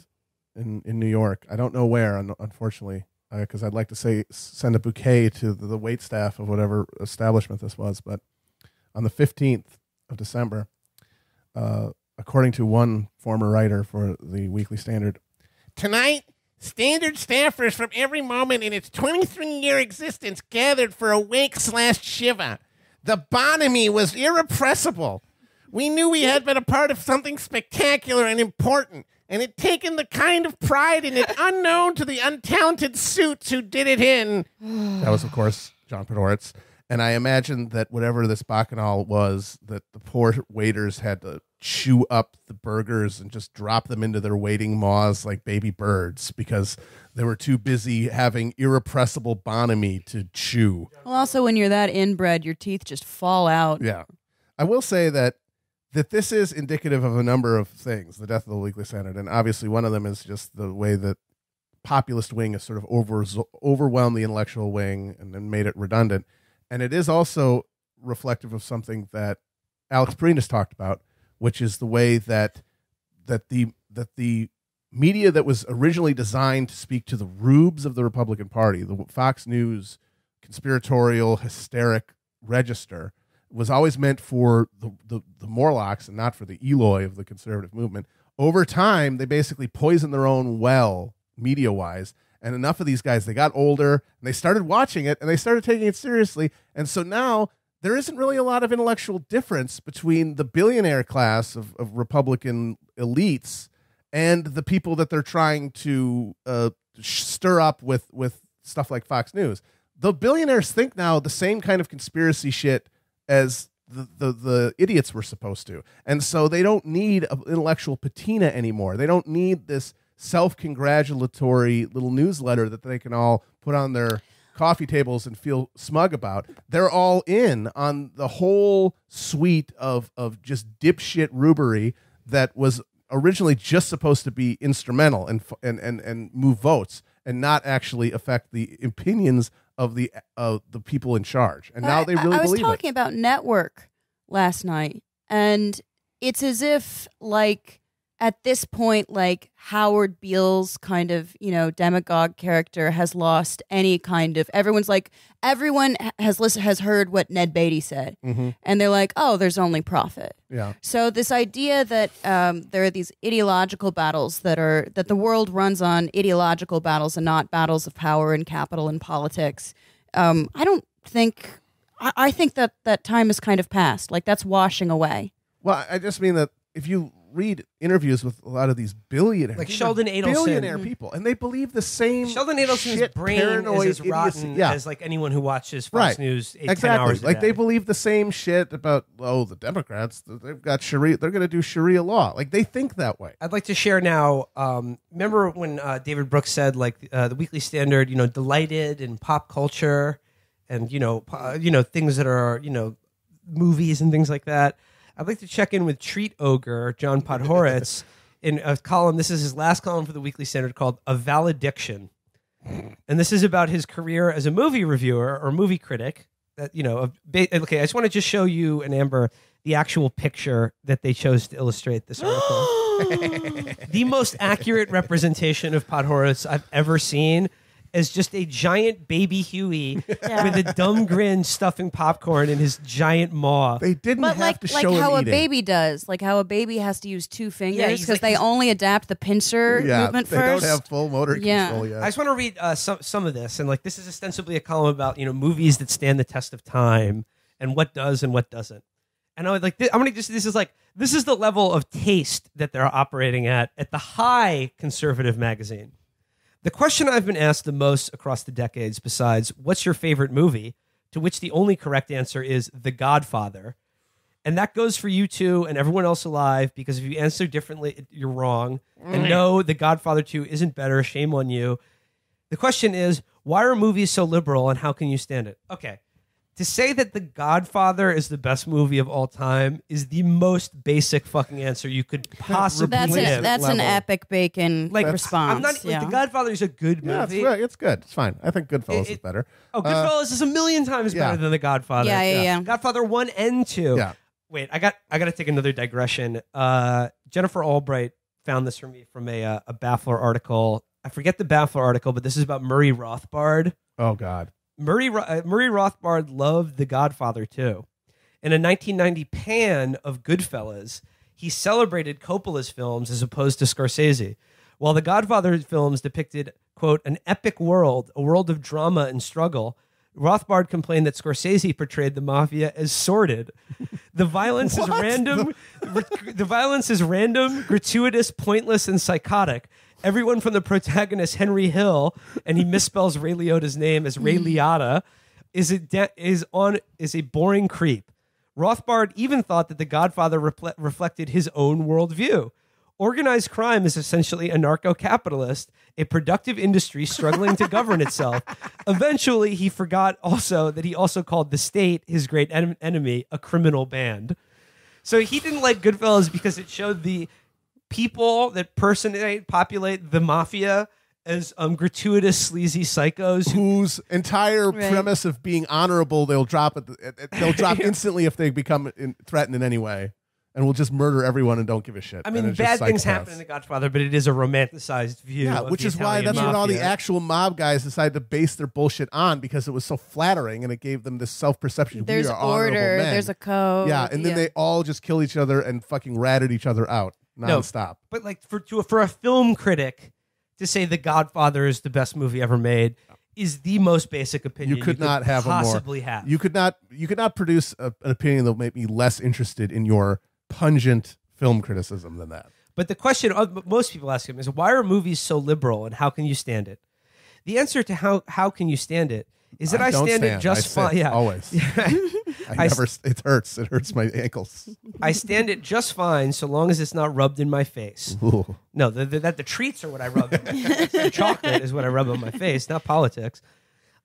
in New York. I don't know where, unfortunately. because I'd like to send a bouquet to the waitstaff of whatever establishment this was. But on the 15th of December, according to one former writer for the Weekly Standard, tonight, Standard staffers from every moment in its 23-year existence gathered for a wake/shiva. The bonhomie was irrepressible. We knew we had been a part of something spectacular and important, and had taken the kind of pride in it unknown to the untalented suits who did it in. That was, of course, John Podhoretz. And I imagine that whatever this bacchanal was, that the poor waiters had to chew up the burgers and just drop them into their waiting maws like baby birds because they were too busy having irrepressible bonhomie to chew. Well, also, when you're that inbred, your teeth just fall out. Yeah. I will say that this is indicative of a number of things, the death of the Weekly Standard, and obviously one of them is just the way that populist wing has sort of overwhelmed the intellectual wing and then made it redundant. And it is also reflective of something that Alex Perina's talked about, which is the way that the media that was originally designed to speak to the rubes of the Republican Party, the Fox News conspiratorial hysteric register, was always meant for the Morlocks and not for the Eloi of the conservative movement. Over time, they basically poisoned their own well, media-wise, and enough of these guys, they got older, and they started watching it, and they started taking it seriously, and so now there isn't really a lot of intellectual difference between the billionaire class of Republican elites and the people that they're trying to stir up with stuff like Fox News. The billionaires think now the same kind of conspiracy shit as the idiots were supposed to. And so they don't need an intellectual patina anymore. They don't need this self-congratulatory little newsletter that they can all put on their coffee tables and feel smug about. They're all in on the whole suite of just dipshit rubery that was originally just supposed to be instrumental and move votes and not actually affect the opinions of the people in charge. And now they really believe it. I was talking about Network last night, and it's as if, like, at this point, like, Howard Beale's kind of, you know, demagogue character has lost any kind of, everyone has heard what Ned Beatty said, and they're like, oh, there's only profit. Yeah. So this idea that there are these ideological battles that the world runs on ideological battles and not battles of power and capital and politics. I think that time is kind of past. Like, that's washing away. Well, I just mean that if you read interviews with a lot of these billionaires, like Sheldon Adelson, billionaire people, and they believe the same. Sheldon Adelson's shit, brain paranoid, is as rotten as like anyone who watches Fox News 8 to 10 hours. Like, they believe the same shit about the Democrats. They've got Sharia. They're going to do Sharia law. Like, they think that way. I'd like to share now. Remember when David Brooks said, like, the Weekly Standard, you know, delighted in pop culture, and things that are movies and things like that. I'd like to check in with Treat Ogre, John Podhoretz, in a column. This is his last column for the Weekly Standard, called A Valediction. And this is about his career as a movie reviewer or movie critic. Okay, I just want to show you and Amber the actual picture that they chose to illustrate this article. The most accurate representation of Podhoretz I've ever seen is just a giant baby Huey with a dumb grin stuffing popcorn in his giant maw. They didn't have to show like how a baby does. Like how a baby has to use two fingers because they only adapt the pincer movement first. They don't have full motor control yet. I just want to read some of this. And, like, this is ostensibly a column about, movies that stand the test of time and what does and what doesn't. And I would like, this is the level of taste that they're operating at the high conservative magazine. The question I've been asked the most across the decades, besides what's your favorite movie, to which the only correct answer is The Godfather. And that goes for you too and everyone else alive, because if you answer differently, you're wrong. And no, The Godfather 2 isn't better. Shame on you. The question is, why are movies so liberal and how can you stand it? Okay. To say that The Godfather is the best movie of all time is the most basic fucking answer you could possibly give. That's an epic bacon response. The Godfather is a good movie. Yeah, it's good. It's fine. I think Goodfellas is better. Oh, Goodfellas is a million times better than The Godfather. Yeah. Godfather 1 and 2. Yeah. Wait, I got to take another digression. Jennifer Albright found this for me from a Baffler article. I forget the Baffler article, but this is about Murray Rothbard. Oh, God. Murray Rothbard loved The Godfather, too. In a 1990 pan of Goodfellas, he celebrated Coppola's films as opposed to Scorsese, while The Godfather films depicted, quote, an epic world, a world of drama and struggle. Rothbard complained that Scorsese portrayed the mafia as sordid. The violence is random. The violence is random, gratuitous, pointless, and psychotic. Everyone from the protagonist Henry Hill, and he misspells Ray Liotta's name as Ray Liotta, is a boring creep. Rothbard even thought that The Godfather reflected his own worldview. Organized crime is essentially anarcho-capitalist, a productive industry struggling to govern itself. Eventually, he forgot also that he also called the state, his great enemy, a criminal band. So he didn't like Goodfellas because it showed the people that populate the mafia as gratuitous, sleazy psychos whose entire premise of being honorable they'll drop instantly if they become threatened in any way. And we'll just murder everyone and don't give a shit. I mean, bad things happen in The Godfather, but it is a romanticized view. Yeah, which is why that's what all the actual mob guys decided to base their bullshit on, because it was so flattering and it gave them this self-perception. There's order, there's a code. Yeah, and then they all just kill each other and fucking ratted each other out nonstop. No, but like for a film critic to say The Godfather is the best movie ever made is the most basic opinion you could possibly have. You could not produce an opinion that would make me less interested in your pungent film criticism than that. But the question most people ask him is, why are movies so liberal and how can you stand it? The answer to how can you stand it is that I stand it just fine. Yeah, always. It hurts. It hurts my ankles. I stand it just fine so long as it's not rubbed in my face. Ooh. No, the treats are what I rub. The chocolate is what I rub on my face, not politics.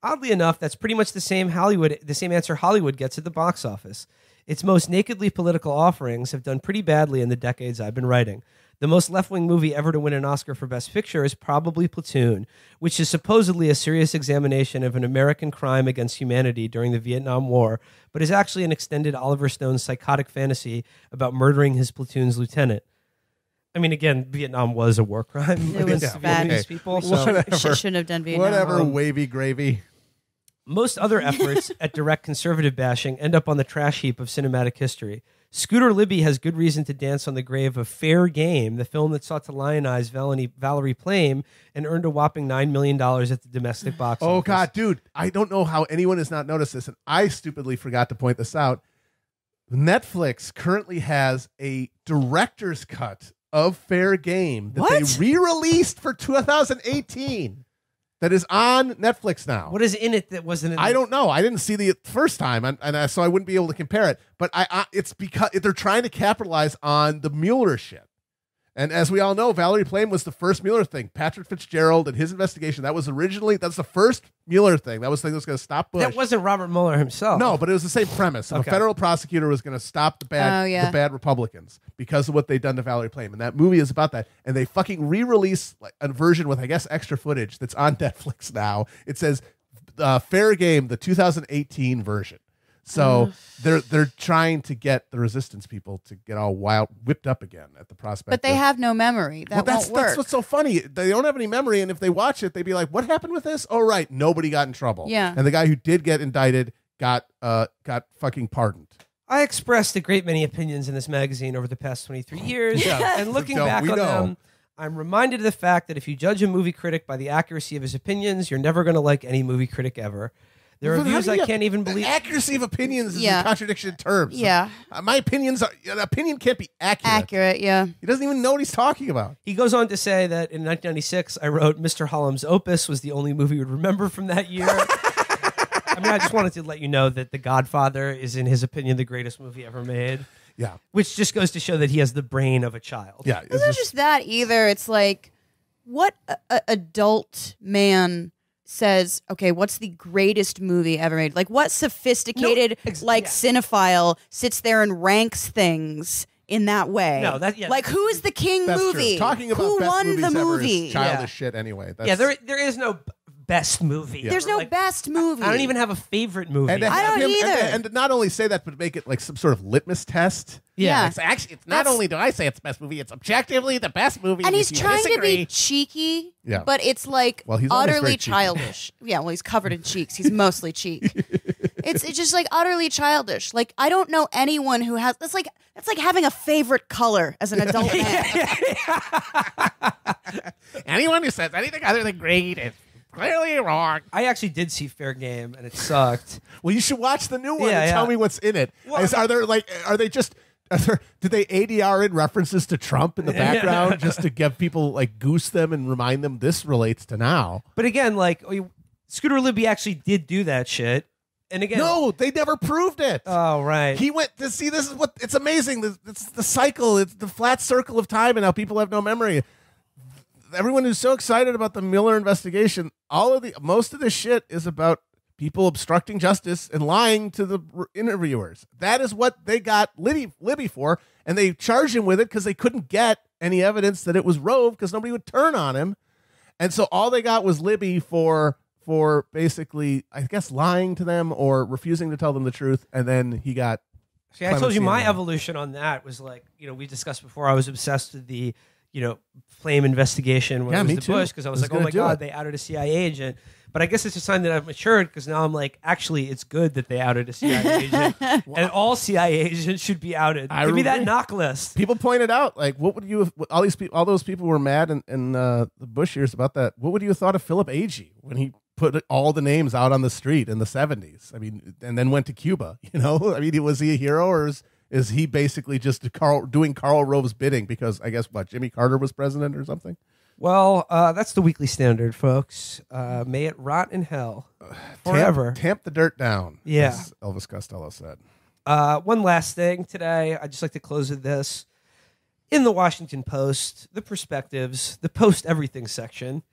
Oddly enough, that's pretty much the same answer Hollywood gets at the box office. Its most nakedly political offerings have done pretty badly in the decades I've been writing. The most left-wing movie ever to win an Oscar for Best Picture is probably Platoon, which is supposedly a serious examination of an American crime against humanity during the Vietnam War, but is actually an extended Oliver Stone's psychotic fantasy about murdering his platoon's lieutenant. I mean, again, Vietnam was a war crime. It was bad news, people. So shouldn't have done Vietnam. Whatever, wavy gravy. Most other efforts at direct conservative bashing end up on the trash heap of cinematic history. Scooter Libby has good reason to dance on the grave of Fair Game, the film that sought to lionize Valerie Plame and earned a whopping $9 million at the domestic box office. Oh, God, dude. I don't know how anyone has not noticed this, and I stupidly forgot to point this out. Netflix currently has a director's cut of Fair Game that they re-released for 2018. That is on Netflix now. What is in it that wasn't in it? I don't know. I didn't see the first time, so I wouldn't be able to compare it. But it's because they're trying to capitalize on the Mueller shit. And as we all know, Valerie Plame was the first Mueller thing. Patrick Fitzgerald and his investigation. That was originally, that's the first Mueller thing. That was the thing that was going to stop Bush. That wasn't Robert Mueller himself. No, but it was the same premise. Okay. A federal prosecutor was going to stop the bad Republicans because of what they'd done to Valerie Plame. And that movie is about that. And they fucking re-release a version with, I guess, extra footage that's on Netflix now. It says, Fair Game, the 2018 version. So they're trying to get the resistance people to get all whipped up again at the prospect. But they have no memory. That's what's so funny. They don't have any memory, and if they watch it, they'd be like, "What happened with this? Oh, right, nobody got in trouble." Yeah, and the guy who did get indicted got fucking pardoned. I expressed a great many opinions in this magazine over the past 23 years, and looking back on them, I'm reminded of the fact that if you judge a movie critic by the accuracy of his opinions, you're never going to like any movie critic ever. There are views I can't even believe. Accuracy of opinions is a contradiction in terms. Yeah. My opinions an opinion can't be accurate. Accurate, yeah. He doesn't even know what he's talking about. He goes on to say that in 1996, I wrote Mr. Hallam's Opus was the only movie we would remember from that year. I mean, I just wanted to let you know that The Godfather is, in his opinion, the greatest movie ever made. Yeah. Which just goes to show that he has the brain of a child. Yeah. It's not just that either. It's like, what adult man says, okay, what's the greatest movie ever made? Like, what sophisticated cinephile sits there and ranks things in that way? No, like, who is the king movie? True. Talking about who won the movie? Childish shit, anyway. There is no best movie. Yeah. There's no best movie. I don't even have a favorite movie. And I don't either. And not only say that, but make it like some sort of litmus test. Yeah. It's actually, it's not only do I say it's the best movie, it's objectively the best movie. And he's trying to be cheeky, but it's like utterly childish. Yeah, well, he's covered in cheeks. He's mostly cheek. It's just like utterly childish. Like, I don't know anyone who has, that's like having a favorite color as an adult man. Anyone who says anything other than green is clearly wrong. I actually did see Fair Game, and it sucked. Well, you should watch the new one and tell me what's in it. Well, did they ADR in references to Trump in the background just to give people, like, goose them and remind them this relates to now? But again, like, Scooter Libby actually did do that shit. And again, no, they never proved it. Oh, right. He went to see, this is what, it's amazing. It's the cycle, it's the flat circle of time and how people have no memory. Everyone who's so excited about the Mueller investigation, most of this shit is about people obstructing justice and lying to the interviewers. That is what they got Libby for, and they charged him with it because they couldn't get any evidence that it was Rove because nobody would turn on him, and so all they got was Libby for basically, I guess, lying to them or refusing to tell them the truth, and then he got. See, I told you my evolution on that was like, we discussed before. I was obsessed with the. Flame investigation when it was the Bush, because I was like, oh my God, they outed a CIA agent. But I guess it's a sign that I've matured, because now I'm like, actually, it's good that they outed a CIA agent. And all CIA agents should be outed. Give me that knock list. People pointed out, like, what would you have, all those people were mad in the Bush years about that. What would you have thought of Philip Agee when he put all the names out on the street in the 70s? I mean, and then went to Cuba, I mean, was he a hero, or is he basically just doing Karl Rove's bidding because, I guess, what, Jimmy Carter was president or something? Well, that's the Weekly Standard, folks. May it rot in hell forever. Tamp the dirt down, as Elvis Costello said. One last thing today. I'd just like to close with this. In the Washington Post, the perspectives, the post-everything section,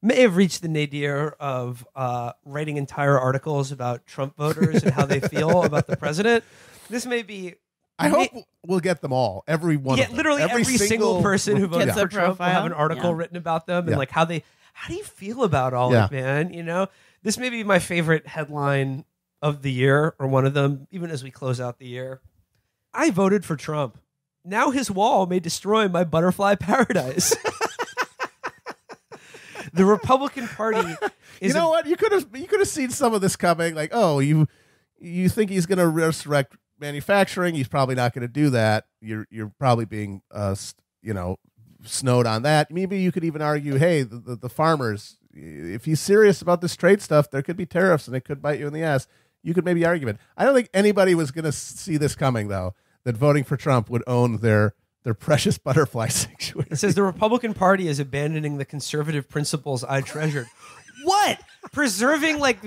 may have reached the nadir of writing entire articles about Trump voters and how they feel about the president. This may be... I hope we'll get them all. Every one of them. Literally every single person who votes for Trump will have an article written about them and like how do you feel about all of it, man? This may be my favorite headline of the year, or one of them, even as we close out the year. I voted for Trump. Now his wall may destroy my butterfly paradise. The Republican Party is what? You could have seen some of this coming, like, oh, you think he's gonna resurrect manufacturing, he's probably not going to do that. You're probably being snowed on that. Maybe you could even argue, hey, the farmers, if he's serious about this trade stuff, there could be tariffs and it could bite you in the ass. You could maybe argue it. I don't think anybody was going to see this coming, though, that voting for Trump would own their precious butterfly sanctuary. It says the Republican Party is abandoning the conservative principles I treasured. What? Preserving like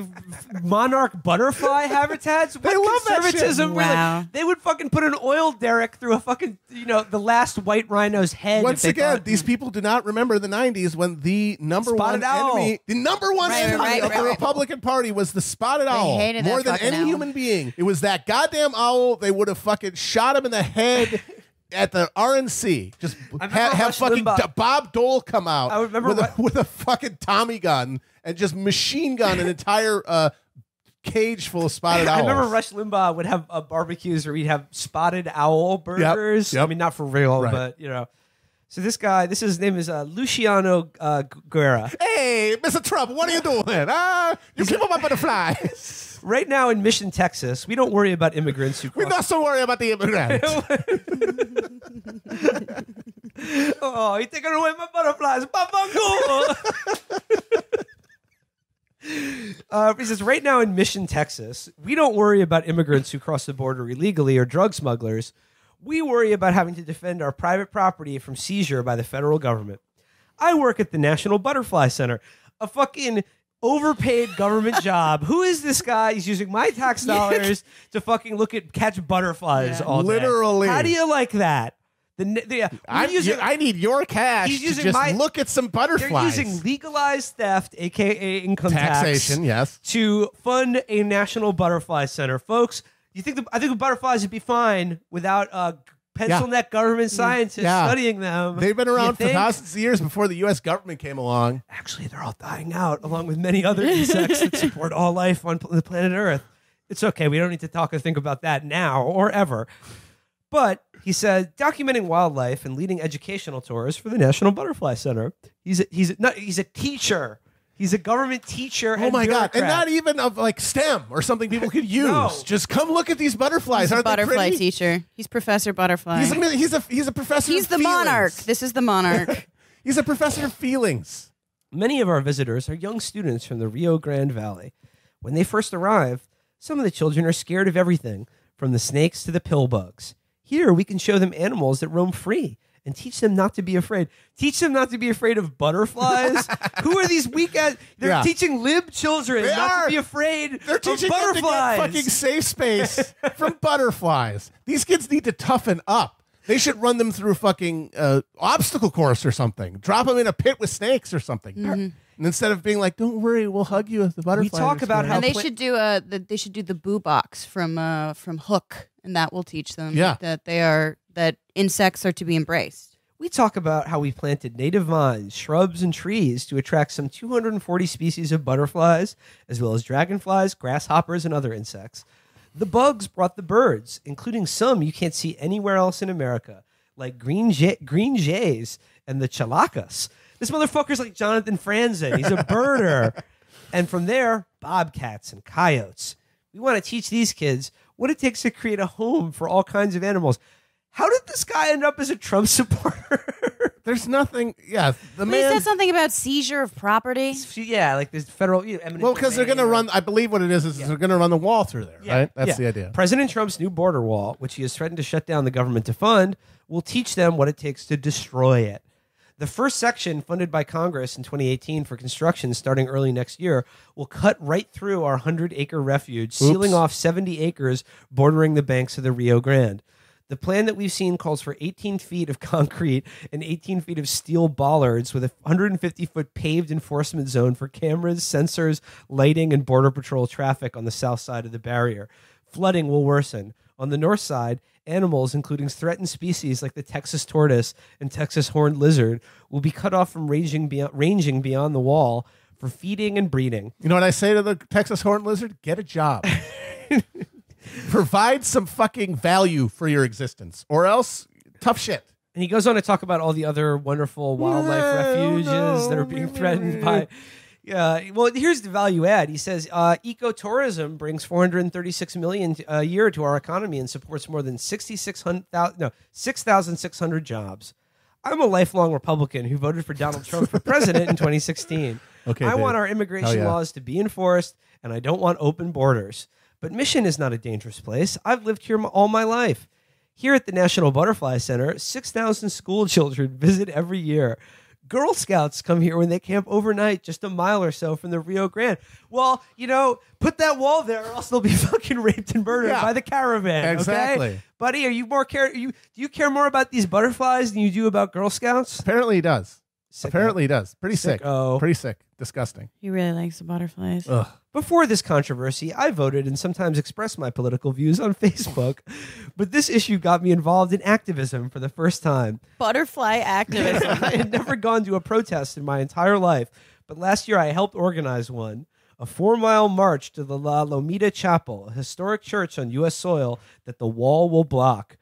monarch butterfly habitats? They love conservatism. That shit. Wow. Like, they would fucking put an oil derrick through a fucking, the last white rhino's head. Once again, these people do not remember the 90s when the number spotted one owl. Enemy, the number one enemy of the Republican Party was the spotted owl. More than any human being. It was that goddamn owl. They would have fucking shot him in the head. At the RNC, just have fucking Bob Dole come out with a fucking Tommy gun and just machine gun an entire cage full of spotted owls. I remember Rush Limbaugh would have barbecues where he'd have spotted owl burgers. Yep. I mean, not for real, but So this guy, his name is Luciano Guerra. Hey, Mr. Trump, what are you doing? You keep up my butterflies. Right now in Mission, Texas, we don't worry about immigrants. We not so worry about the immigrants. Oh, you're taking away my butterflies. He says, right now in Mission, Texas, we don't worry about immigrants who cross the border illegally or drug smugglers. We worry about having to defend our private property from seizure by the federal government. I work at the National Butterfly Center, a fucking overpaid government job. Who is this guy? He's using my tax dollars to fucking catch butterflies all day. Literally. How do you like that? I need your cash to look at some butterflies. They're using legalized theft, a.k.a. income taxation, to fund a National Butterfly Center. Folks, I think the butterflies would be fine without pencil neck government scientists studying them. They've been around for thousands of years before the U.S. government came along. Actually, they're all dying out, along with many other insects that support all life on the planet Earth. It's okay. We don't need to talk or think about that now or ever. But he said, documenting wildlife and leading educational tours for the National Butterfly Center. He's a teacher. He's a government teacher. Oh, my God. And not even of like STEM or something people could use. No. Just come look at these butterflies. He's a butterfly teacher. He's Professor Butterfly. He's a professor of feelings. He's the monarch. This is the monarch. He's a professor of feelings. Many of our visitors are young students from the Rio Grande Valley. When they first arrive, some of the children are scared of everything, from the snakes to the pill bugs. Here, we can show them animals that roam free and teach them not to be afraid. Teach them not to be afraid of butterflies? Who are these weak-ass... They're teaching lib children not to be afraid of butterflies. They're teaching them to get fucking safe space from butterflies. These kids need to toughen up. They should run them through a fucking obstacle course or something. Drop them in a pit with snakes or something. Mm-hmm. And instead of being like, "Don't worry, we'll hug you," if the butterfly. We talk about how, and they should do the boo box from Hook, and that will teach them that insects are to be embraced. We talk about how we planted native vines, shrubs, and trees to attract some 240 species of butterflies, as well as dragonflies, grasshoppers, and other insects. The bugs brought the birds, including some you can't see anywhere else in America, like green jays and the chalacas. This motherfucker's like Jonathan Franzen. He's a birder. And from there, bobcats and coyotes. We want to teach these kids what it takes to create a home for all kinds of animals. How did this guy end up as a Trump supporter? There's nothing. Yeah, he said something about seizure of property. Yeah, like this federal. Well, because they're going to run. I believe what it is they're going to run the wall through there. Yeah. Right? That's the idea. President Trump's new border wall, which he has threatened to shut down the government to fund, will teach them what it takes to destroy it. The first section, funded by Congress in 2018 for construction starting early next year, will cut right through our 100-acre refuge, sealing off 70 acres bordering the banks of the Rio Grande. The plan that we've seen calls for 18 feet of concrete and 18 feet of steel bollards with a 150-foot paved enforcement zone for cameras, sensors, lighting, and Border Patrol traffic on the south side of the barrier. Flooding will worsen. On the north side, animals, including threatened species like the Texas tortoise and Texas horned lizard, will be cut off from ranging beyond the wall for feeding and breeding. You know what I say to the Texas horned lizard? Get a job. Provide some fucking value for your existence, or else tough shit. And he goes on to talk about all the other wonderful wildlife refuges that are being threatened by... Yeah, well, here's the value add. He says, ecotourism brings $436 million a year to our economy and supports more than 6,600 jobs. I'm a lifelong Republican who voted for Donald Trump for president in 2016. Okay, I want our immigration laws to be enforced, and I don't want open borders. But Mission is not a dangerous place. I've lived here all my life. Here at the National Butterfly Center, 6,000 school children visit every year. Girl Scouts come here when they camp overnight just a mile or so from the Rio Grande. Well, you know, put that wall there or else they'll be fucking raped and murdered by the caravan. Exactly. Okay? Buddy, do you care more about these butterflies than you do about Girl Scouts? Apparently he does. Sick. Apparently he does. Pretty sick. Pretty sick. Disgusting. He really likes the butterflies. Ugh. Before this controversy, I voted and sometimes expressed my political views on Facebook, but this issue got me involved in activism for the first time. Butterfly activism. I had never gone to a protest in my entire life, but last year I helped organize one. A 4-mile march to the La Lomita Chapel, a historic church on U.S. soil that the wall will block.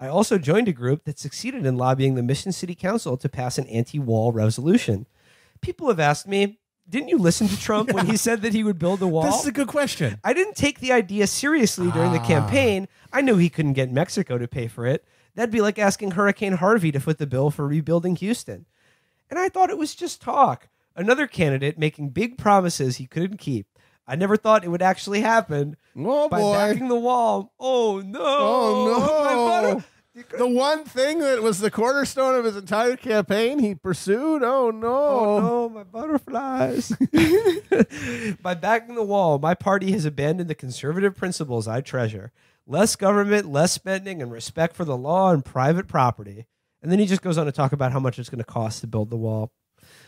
I also joined a group that succeeded in lobbying the Mission City Council to pass an anti-wall resolution. People have asked me, didn't you listen to Trump when he said that he would build the wall? This is a good question. I didn't take the idea seriously during the campaign. I knew he couldn't get Mexico to pay for it. That'd be like asking Hurricane Harvey to foot the bill for rebuilding Houston. And I thought it was just talk. Another candidate making big promises he couldn't keep. I never thought it would actually happen backing the wall. Oh, no. Oh, no. The one thing that was the cornerstone of his entire campaign he pursued. Oh, no. Oh, no, my butterflies. By backing the wall, my party has abandoned the conservative principles I treasure. Less government, less spending, and respect for the law and private property. And then he just goes on to talk about how much it's going to cost to build the wall.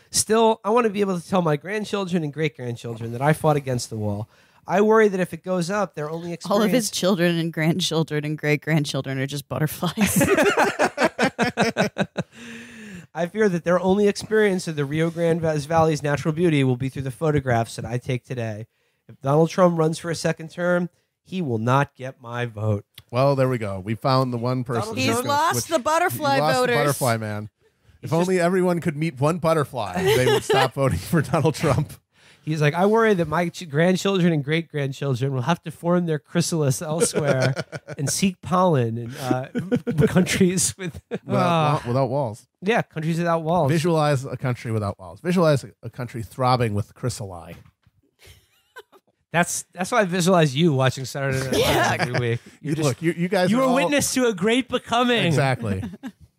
Still, I want to be able to tell my grandchildren and great-grandchildren that I fought against the wall. I worry that if it goes up, their only experience... All of his children and grandchildren and great-grandchildren are just butterflies. I fear that their only experience of the Rio Grande Valley's natural beauty will be through the photographs that I take today. If Donald Trump runs for a second term, he will not get my vote. Well, there we go. We found the one person. He's lost the butterfly voters. The butterfly man. If only everyone could meet one butterfly, they would stop voting for Donald Trump. He's like, I worry that my grandchildren and great-grandchildren will have to form their chrysalis elsewhere and seek pollen in countries with... without walls. Yeah, countries without walls. Visualize a country without walls. Visualize a country throbbing with chrysali. That's why I visualize you watching Saturday Night Live every week. You guys were witness to a great becoming. Exactly.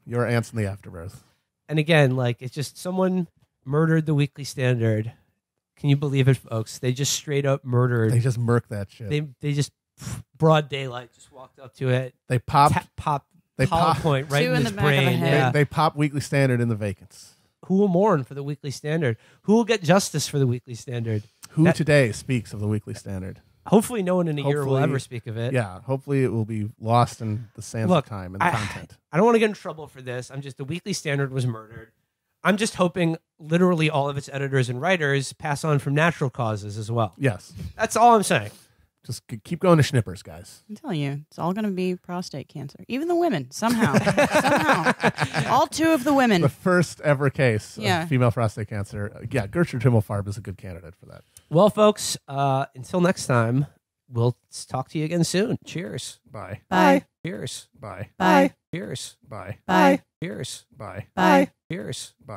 You're ants in the afterbirth. And again, like, it's just someone murdered the Weekly Standard. Can you believe it, folks? They just straight up murdered. They just murked that shit. They just broad daylight just walked up to it. They popped PowerPoint right in his brain. They popped Weekly Standard in the vacants. Who will mourn for the Weekly Standard? Who will get justice for the Weekly Standard? Who today speaks of the Weekly Standard? Hopefully no one in a year will ever speak of it. Yeah, hopefully it will be lost in the sands of time and the content. I don't want to get in trouble for this. I'm just, the Weekly Standard was murdered. I'm just hoping literally all of its editors and writers pass on from natural causes as well. Yes. That's all I'm saying. Just keep going to Schnippers, guys. I'm telling you, it's all going to be prostate cancer. Even the women, somehow. All two of the women. The first ever case of female prostate cancer. Yeah, Gertrude Himmelfarb is a good candidate for that. Well, folks, until next time, we'll talk to you again soon. Cheers. Bye. Bye. Cheers. Bye. Bye. Cheers. Bye. Bye. Cheers. Bye. Bye. Cheers. Bye.